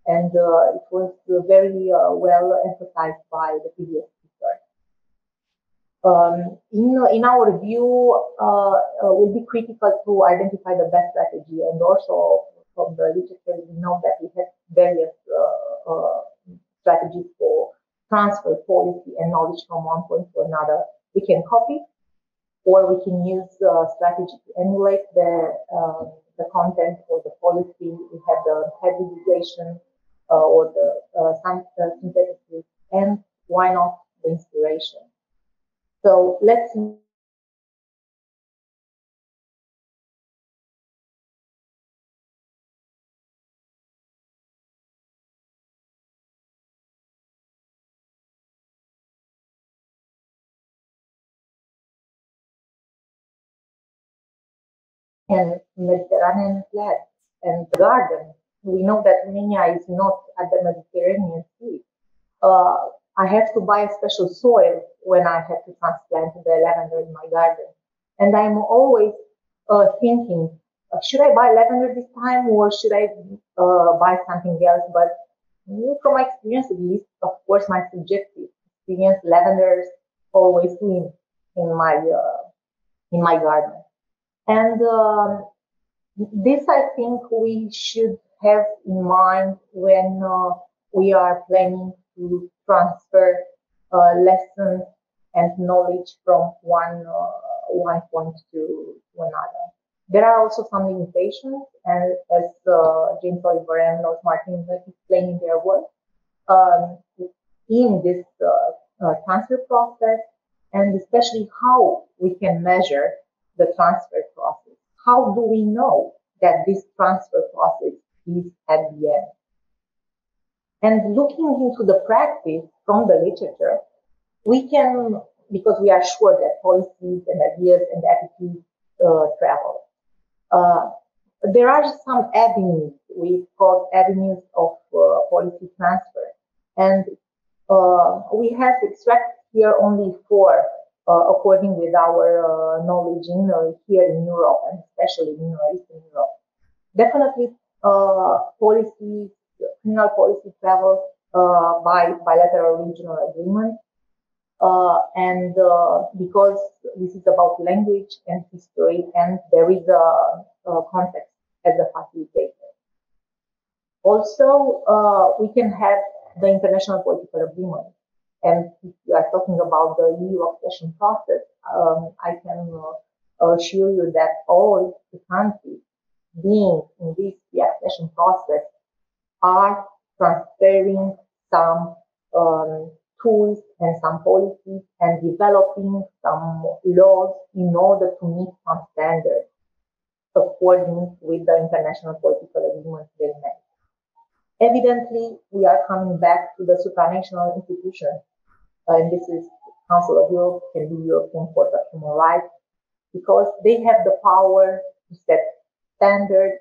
And uh, it was very uh, well emphasized by the previous speaker. Um, in, in our view, uh, uh, will be critical to identify the best strategy, and also from the literature we know that we have various uh, uh, strategies for transfer policy and knowledge from one point to another. We can copy, or we can use uh, strategy to emulate the uh, the content or the policy. We have the hybridization. Uh, or the uh, synthesis, and why not the inspiration? So let's and Mediterranean flag and the garden. We know that Romania is not at the Mediterranean Sea. Uh, I have to buy a special soil when I have to transplant the lavender in my garden. And I'm always uh, thinking, uh, should I buy lavender this time or should I uh, buy something else? But from my experience, at least, of course, my subjective experience, lavenders always win in my, uh, in my garden. And um, this, I think, we should have in mind when uh, we are planning to transfer uh, lessons and knowledge from one uh, one point to another. There are also some limitations, and as uh, James Oliver and Lord Martin explained in their work, um, in this uh, uh, transfer process, and especially how we can measure the transfer process. How do we know that this transfer process is at the end? And looking into the practice from the literature, we can, because we are sure that policies and ideas and attitudes uh, travel. Uh, there are some avenues, we call avenues of uh, policy transfer. And uh, we have extracted here only four, uh, according with our uh, knowledge in, uh, here in Europe, and especially in Eastern Europe. Definitely, Uh, policy, criminal policy travel uh, by bilateral regional agreement. Uh, and uh, because this is about language and history, and there is a, a context as a facilitator. Also, uh, we can have the international political agreement. And if you are talking about the E U accession process, um, I can uh, assure you that all the countries being in this accession process are transferring some um, tools and some policies and developing some laws in order to meet some standards according with the international political agreements they make. Evidently, we are coming back to the supranational institutions, and this is Council of Europe, can be European Court of Human Rights, because they have the power to set standards,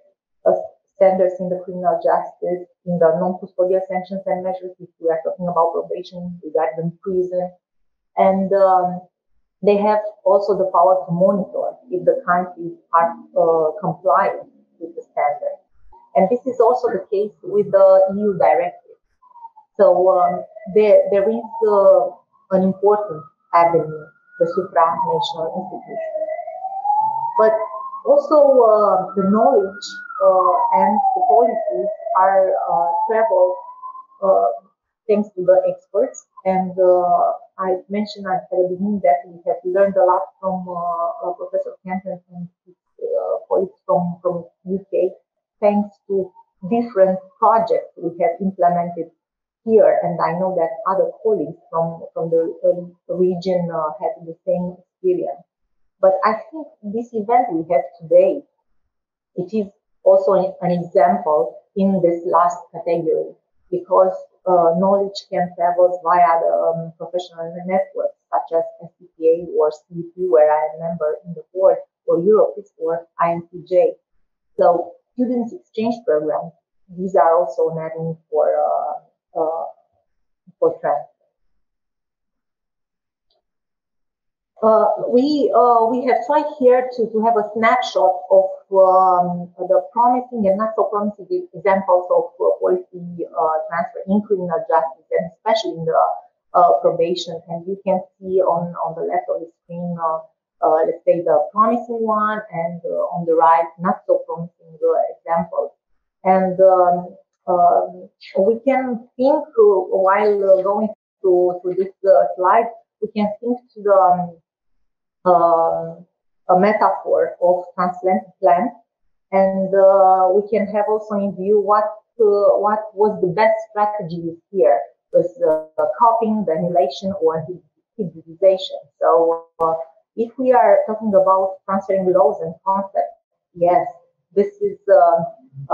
uh, standards in the criminal justice, in the non-custodial sanctions and measures, if we are talking about probation, regarding prison. And um, they have also the power to monitor if the countries are uh, compliant with the standards. And this is also the case with the E U directive. So um, there, there is uh, an important avenue, the supranational institution. But also, uh, the knowledge uh, and the policies are uh, traveled uh, thanks to the experts. And uh, I mentioned at the beginning that we have learned a lot from uh, uh, Professor Kenton and his uh, colleagues from, from U K, thanks to different projects we have implemented here, and I know that other colleagues from, from the uh, region uh, had the same experience. But I think this event we have today, it is also an example in this last category, because uh, knowledge can travel via the um, professional networks, such as S C P A or C E P, where I am a member in the board, or Europris or I N T J. So students exchange programs, these are also an avenue for uh, uh, for transfer. Uh, we uh, we have tried here to to have a snapshot of um, the promising and not so promising examples of uh, policy uh, transfer in criminal justice, and especially in the uh, probation. And you can see on on the left of the screen, Uh, Uh, let's say the promising one, and uh, on the right, not so promising uh, examples. And um, um, we can think, uh, while uh, going to, to this uh, slide, we can think to the um, uh, a metaphor of transplanted plant, and uh, we can have also in view what uh, what was the best strategy this year, was uh, copying, the annihilation, or hybridization. So. Uh, If we are talking about transferring laws and concepts, yes, this is uh,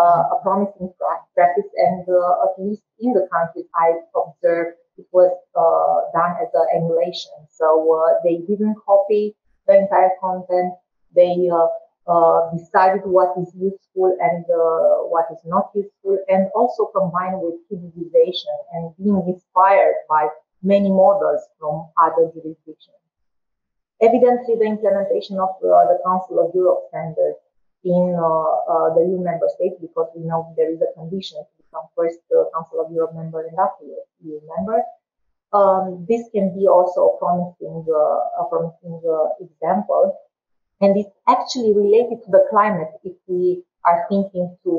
uh, a promising practice, and uh, at least in the countries I observed, it was uh, done as an emulation. So uh, they didn't copy the entire content. They uh, uh, decided what is useful and uh, what is not useful, and also combined with hybridization and being inspired by many models from other jurisdictions. Evidently, the implementation of uh, the Council of Europe standards in uh, uh, the E U member states, because we know there is a condition to become first uh, Council of Europe member and afterwards E U member. Um, this can be also a promising, uh, a promising uh, example, and it's actually related to the climate. If we are thinking to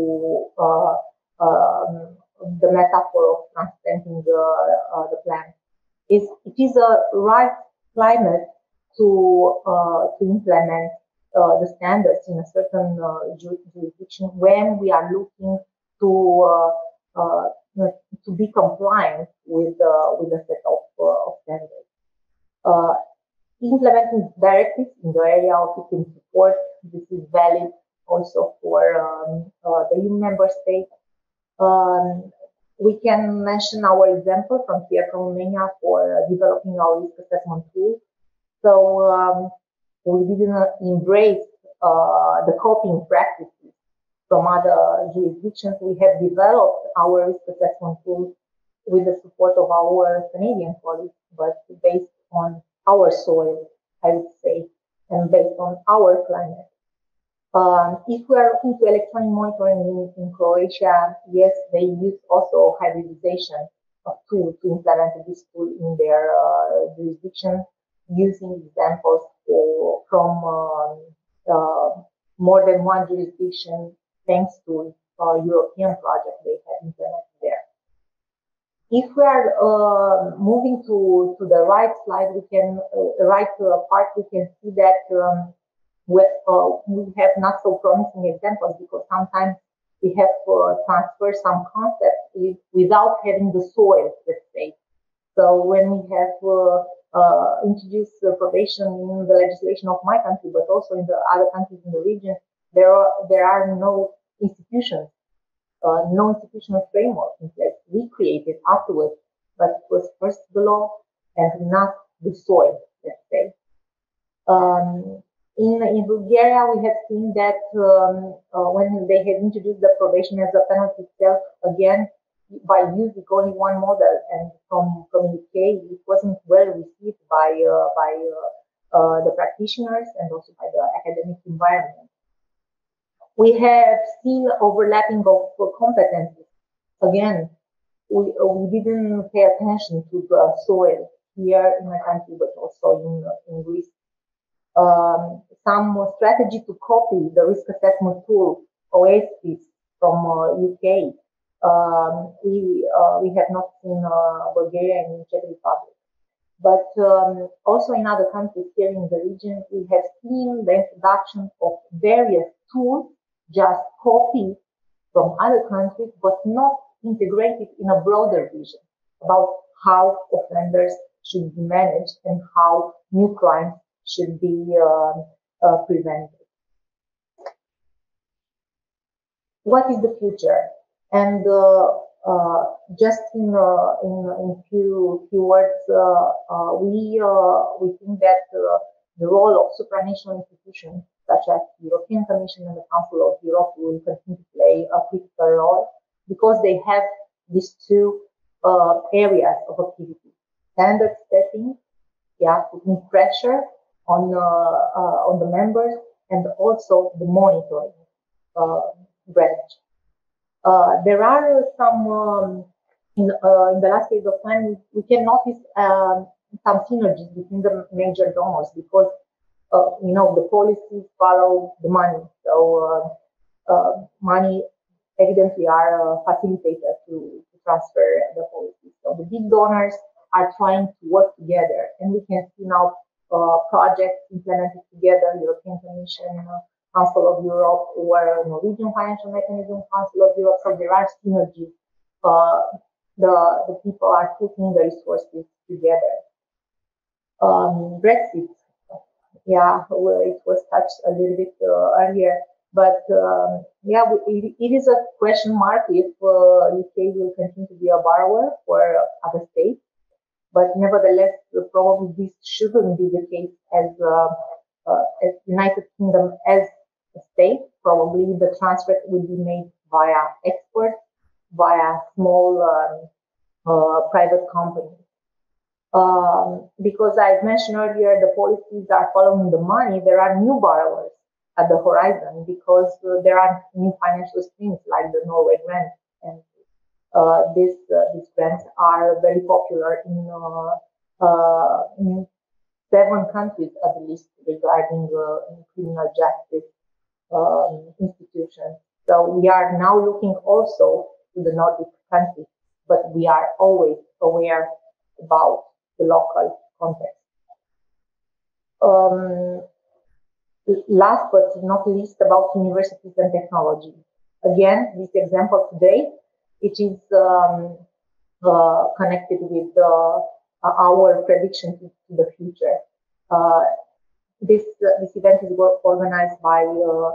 uh, um, the metaphor of transplanting the, uh, the plant, is it is a right climate to uh, to implement uh, the standards in a certain uh, jurisdiction, when we are looking to uh, uh, to be compliant with uh, with a set of, uh, of standards. Uh, implementing directives in the area of victim support, this is valid also for um, uh, the E U member states. Um, we can mention our example from here, from Romania, for developing our risk assessment tool. So um, we didn't embrace uh, the copying practices from other jurisdictions. We have developed our risk assessment tool with the support of our Canadian colleagues, but based on our soil, I would say, and based on our climate. Um, if we are looking to electronic monitoring in, in Croatia, yes, they use also hybridization of tools to implement this tool in their uh, jurisdiction, using examples for, from um, uh, more than one jurisdiction, thanks to uh, European project they have implemented there. If we are uh, moving to, to the right slide, we can uh, right uh, part, we can see that um, we, uh, we have not so promising examples, because sometimes we have uh, transferred some concepts without having the soil, let's say. So when we have uh, Uh, introduce uh, probation in the legislation of my country, but also in the other countries in the region, there are there are no institutions, uh, no institutional framework in place. We created afterwards, but it was first the law and not the soil, let's say. Um, in in Bulgaria, we have seen that um, uh, when they have introduced the probation as a penalty itself, again, by using only one model, and from from U K, it wasn't well received by uh, by uh, uh, the practitioners and also by the academic environment. We have seen overlapping of competencies. Again, we we didn't pay attention to the soil here in my country, but also in in Greece. Um, some strategy to copy the risk assessment tool O S P I S from uh, U K. Um, we uh, we have not seen uh, Bulgaria and Czech Republic, but um, also in other countries here in the region, we have seen the introduction of various tools just copied from other countries, but not integrated in a broader vision. about how offenders should be managed and how new crimes should be um, uh, prevented. What is the future? And uh, uh, just in uh, in in few few words, uh, uh, we uh, we think that uh, the role of supranational institutions such as the European Commission and the Council of Europe will continue to play a critical role, because they have these two uh, areas of activity: standard setting, yeah, putting pressure on uh, uh, on the members, and also the monitoring uh, branch. Uh, there are some um, in, uh, in the last phase of time we, we can notice um, some synergies between the major donors, because uh, you know the policies follow the money, so uh, uh, money evidently are uh, facilitators to, to transfer the policies. So the big donors are trying to work together, and we can see now uh, projects implemented together: European Commission, Uh, Council of Europe, or Norwegian Financial Mechanism, Council of Europe. So there are synergies. Uh, the, the people are putting the resources together. Um, Brexit, yeah, well, it was touched a little bit uh, earlier, but um, yeah, it, it is a question mark if uh, U K will continue to be a borrower for other states. But nevertheless, probably this shouldn't be the case, as uh, uh, as United Kingdom as state, probably the transfer will be made via export, via small um, uh, private companies. Um, because I mentioned earlier, the policies are following the money. There are new borrowers at the horizon, because uh, there are new financial streams like the Norway grant, and uh, this, uh, these grants are very popular in, uh, uh, in seven countries at least regarding uh, criminal justice Um, institutions. So we are now looking also to the Nordic countries, but we are always aware about the local context. Um, last but not least, about universities and technology. Again, this example today, it is um, uh, connected with uh, our prediction to the future. Uh, This, uh, this event is organized by uh,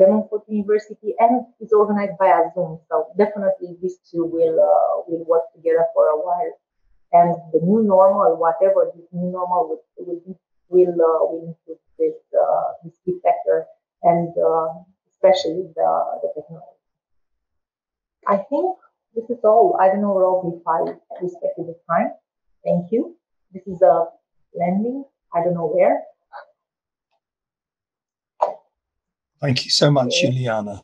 De Montfort University, and is organized by Zoom. So definitely these two will uh, will work together for a while. And the new normal, whatever this new normal will will will, uh, will include this uh, this key factor, and uh, especially the, the technology. I think this is all. I don't know, Rob, if I respected the time. Thank you. This is a landing. I don't know where. Thank you so much, Iuliana.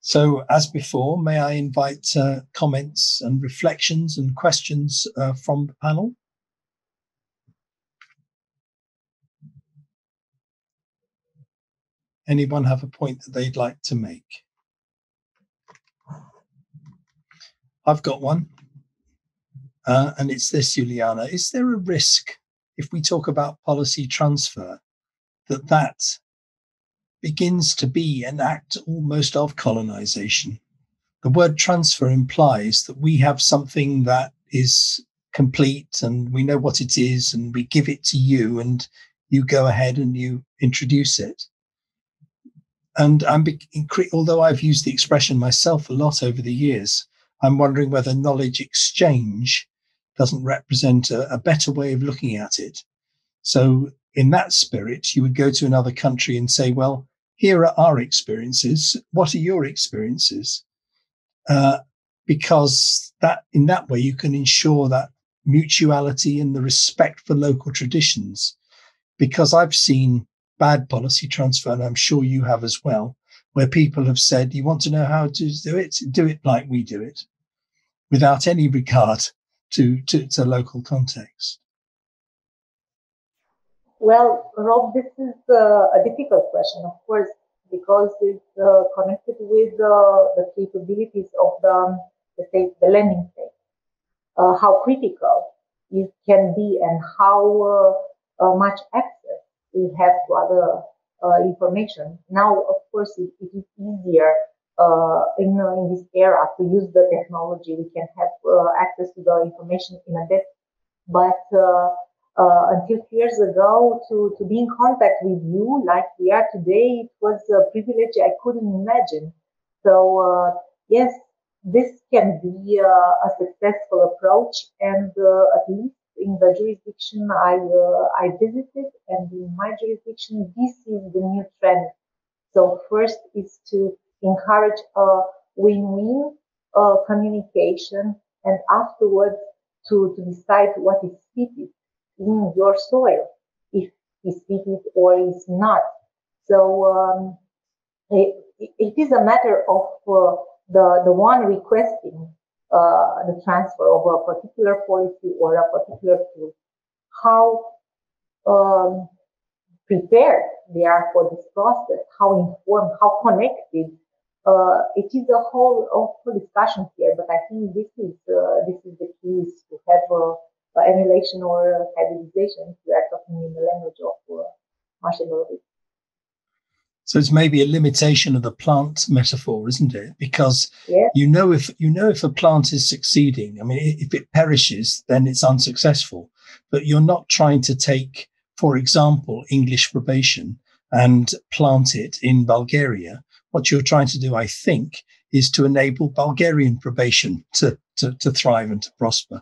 So, as before, may I invite uh, comments and reflections and questions uh, from the panel? Anyone have a point that they'd like to make? I've got one, uh, and it's this, Iuliana. Is there a risk, if we talk about policy transfer, that that begins to be an act almost of colonization? The word transfer implies that we have something that is complete and we know what it is, and we give it to you and you go ahead and you introduce it. And I'm, although I've used the expression myself a lot over the years, I'm wondering whether knowledge exchange doesn't represent a, a better way of looking at it. So in that spirit, you would go to another country and say, well, here are our experiences. What are your experiences? Uh, because that, in that way, you can ensure that mutuality and the respect for local traditions. Because I've seen bad policy transfer, and I'm sure you have as well, where people have said, you want to know how to do it? Do it like we do it, without any regard to, to, to local context. Well, Rob, this is uh, a difficult question, of course, because it's uh, connected with uh, the capabilities of the, the state, the lending state. Uh, how critical it can be, and how uh, uh, much access we have to other uh, information. Now, of course, it, it is easier uh, in, uh, in this era to use the technology. We can have uh, access to the information in a bit. But uh, uh, until two years ago, to, to be in contact with you like we are today, it was a privilege I couldn't imagine. So, uh, yes, this can be uh, a successful approach, and uh, at least in the jurisdiction I uh, I visited, and in my jurisdiction, this is the new trend. So first is to encourage a win-win uh, communication, and afterwards to, to decide what is fitted in your soil, if it's fitted or is not. So um, it, it is a matter of uh, the the one requesting Uh, the transfer of a particular policy or a particular tool, how um, prepared they are for this process, how informed, how connected. Uh, it is a whole, a whole discussion here, but I think this is uh, this is the key, is to have uh, uh, emulation or hybridization. We are talking in the language of uh, Marshall. So it's maybe a limitation of the plant metaphor, isn't it? Because yeah. you know if you know if a plant is succeeding. I mean, if it perishes, then it's unsuccessful. But you're not trying to take, for example, English probation and plant it in Bulgaria. What you're trying to do, I think, is to enable Bulgarian probation to, to, to thrive and to prosper.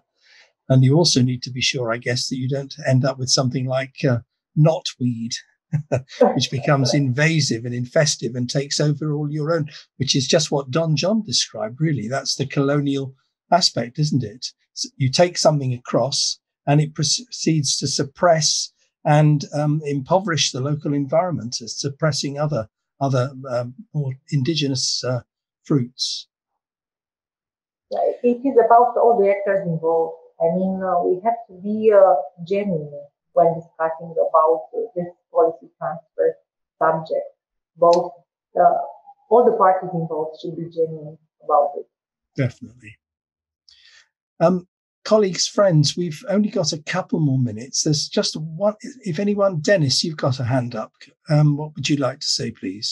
And you also need to be sure, I guess, that you don't end up with something like uh, knotweed, which becomes invasive and infestive and takes over all your own, which is just what Don John described, really. That's the colonial aspect, isn't it? So you take something across and it proceeds to suppress and um, impoverish the local environment, as suppressing other, other um, more indigenous uh, fruits. It is about all the actors involved. I mean, uh, we have to be uh, genuine when discussing about uh, this policy transfer subject. Both, uh, all the parties involved should be genuine about it. Definitely. Um, colleagues, friends, we've only got a couple more minutes. There's just one, if anyone, Dennis, you've got a hand up. Um, what would you like to say, please?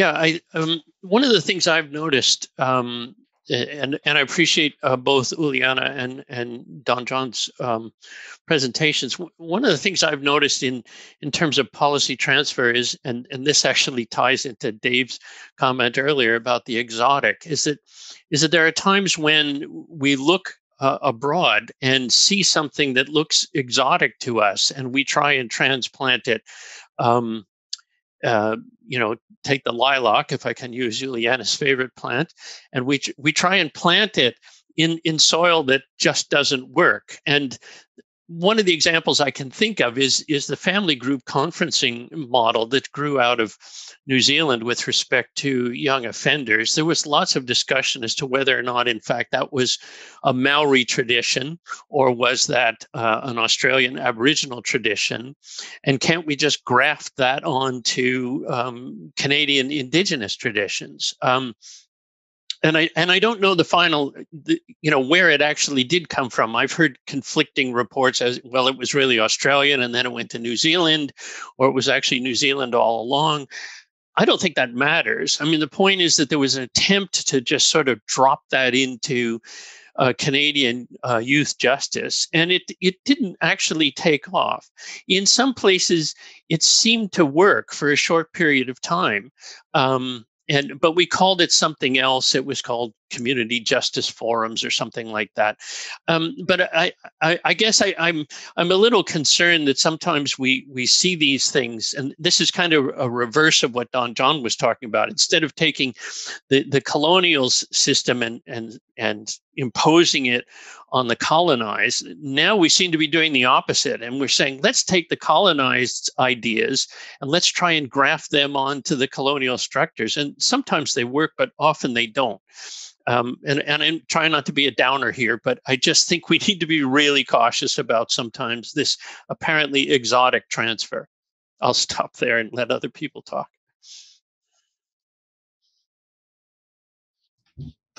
Yeah, I, um, one of the things I've noticed, um, And and I appreciate uh, both Iuliana and and Don John's um, presentations. One of the things I've noticed in in terms of policy transfer is, and and this actually ties into Dave's comment earlier about the exotic, is that is that there are times when we look uh, abroad and see something that looks exotic to us, and we try and transplant it. Um, Uh, you know, take the lilac, if I can use Iuliana's favorite plant, and we we try and plant it in, in soil that just doesn't work. And one of the examples I can think of is, is the family group conferencing model that grew out of New Zealand with respect to young offenders. There was lots of discussion as to whether or not, in fact, that was a Maori tradition, or was that uh, an Australian Aboriginal tradition? And can't we just graft that onto um, Canadian Indigenous traditions? Um, And I and I don't know the final, the, you know, where it actually did come from. I've heard conflicting reports as, well, it was really Australian and then it went to New Zealand, or it was actually New Zealand all along. I don't think that matters. I mean, the point is that there was an attempt to just sort of drop that into uh, Canadian uh, youth justice, and it it didn't actually take off. In some places, it seemed to work for a short period of time. Um, And but we called it something else. It was called community justice forums or something like that. Um, but I, I, I guess I, I'm I'm a little concerned that sometimes we we see these things, and this is kind of a reverse of what Don John was talking about. Instead of taking the the colonial system and and and imposing it on the colonized, now we seem to be doing the opposite, and we're saying let's take the colonized ideas and let's try and graft them onto the colonial structures. And sometimes they work, but often they don't. Um, and, and I'm trying not to be a downer here, but I just think we need to be really cautious about sometimes this apparently exotic transfer. I'll stop there and let other people talk.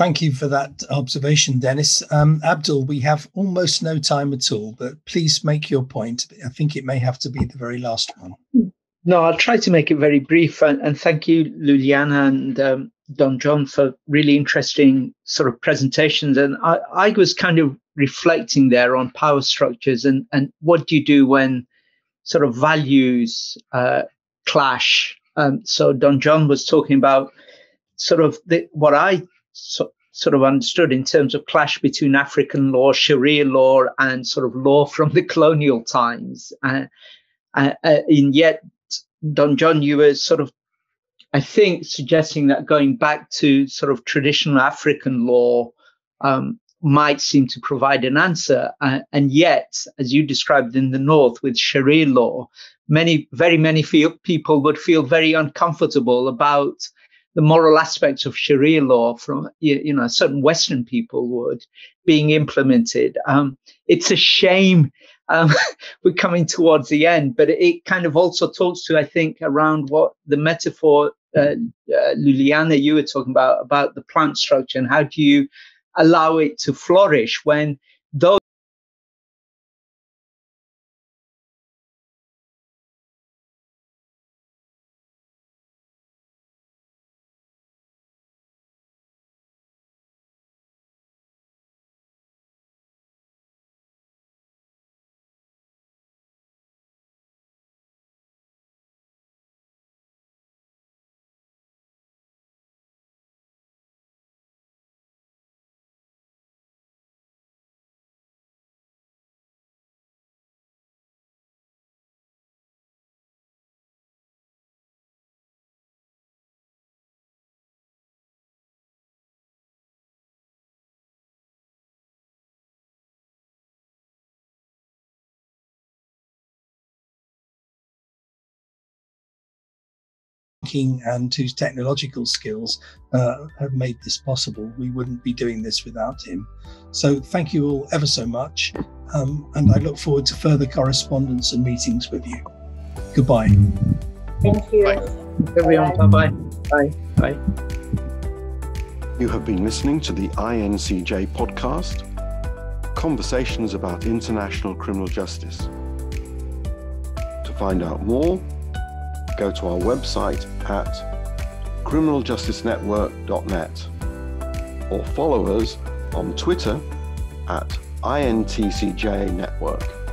Thank you for that observation, Dennis. Um, Abdul, we have almost no time at all, but please make your point. I think it may have to be the very last one. No, I'll try to make it very brief. And, and thank you, Iuliana and um, Don John for really interesting sort of presentations. And I, I was kind of reflecting there on power structures and, and what do you do when sort of values uh, clash. Um, so Don John was talking about sort of the, what I so, sort of understood in terms of clash between African law, Sharia law, and sort of law from the colonial times. Uh, uh, uh, and yet, Don John, you were sort of, I think, suggesting that going back to sort of traditional African law um, might seem to provide an answer. Uh, and yet, as you described in the North with Sharia law, many, very many feel, people would feel very uncomfortable about the moral aspects of Sharia law from, you know, certain Western people would being implemented. Um, it's a shame um, we're coming towards the end, but it kind of also talks to, I think, around what the metaphor, uh, uh, Iuliana, you were talking about, about the plant structure and how do you allow it to flourish when those and whose technological skills uh, have made this possible. We wouldn't be doing this without him. So thank you all ever so much, um, and I look forward to further correspondence and meetings with you. Goodbye. Thank you. Bye. Everyone, bye-bye. Bye. Bye. You have been listening to the I N C J podcast, Conversations about International Criminal Justice. To find out more, go to our website at criminal justice network dot net or follow us on Twitter at I N T C J Network.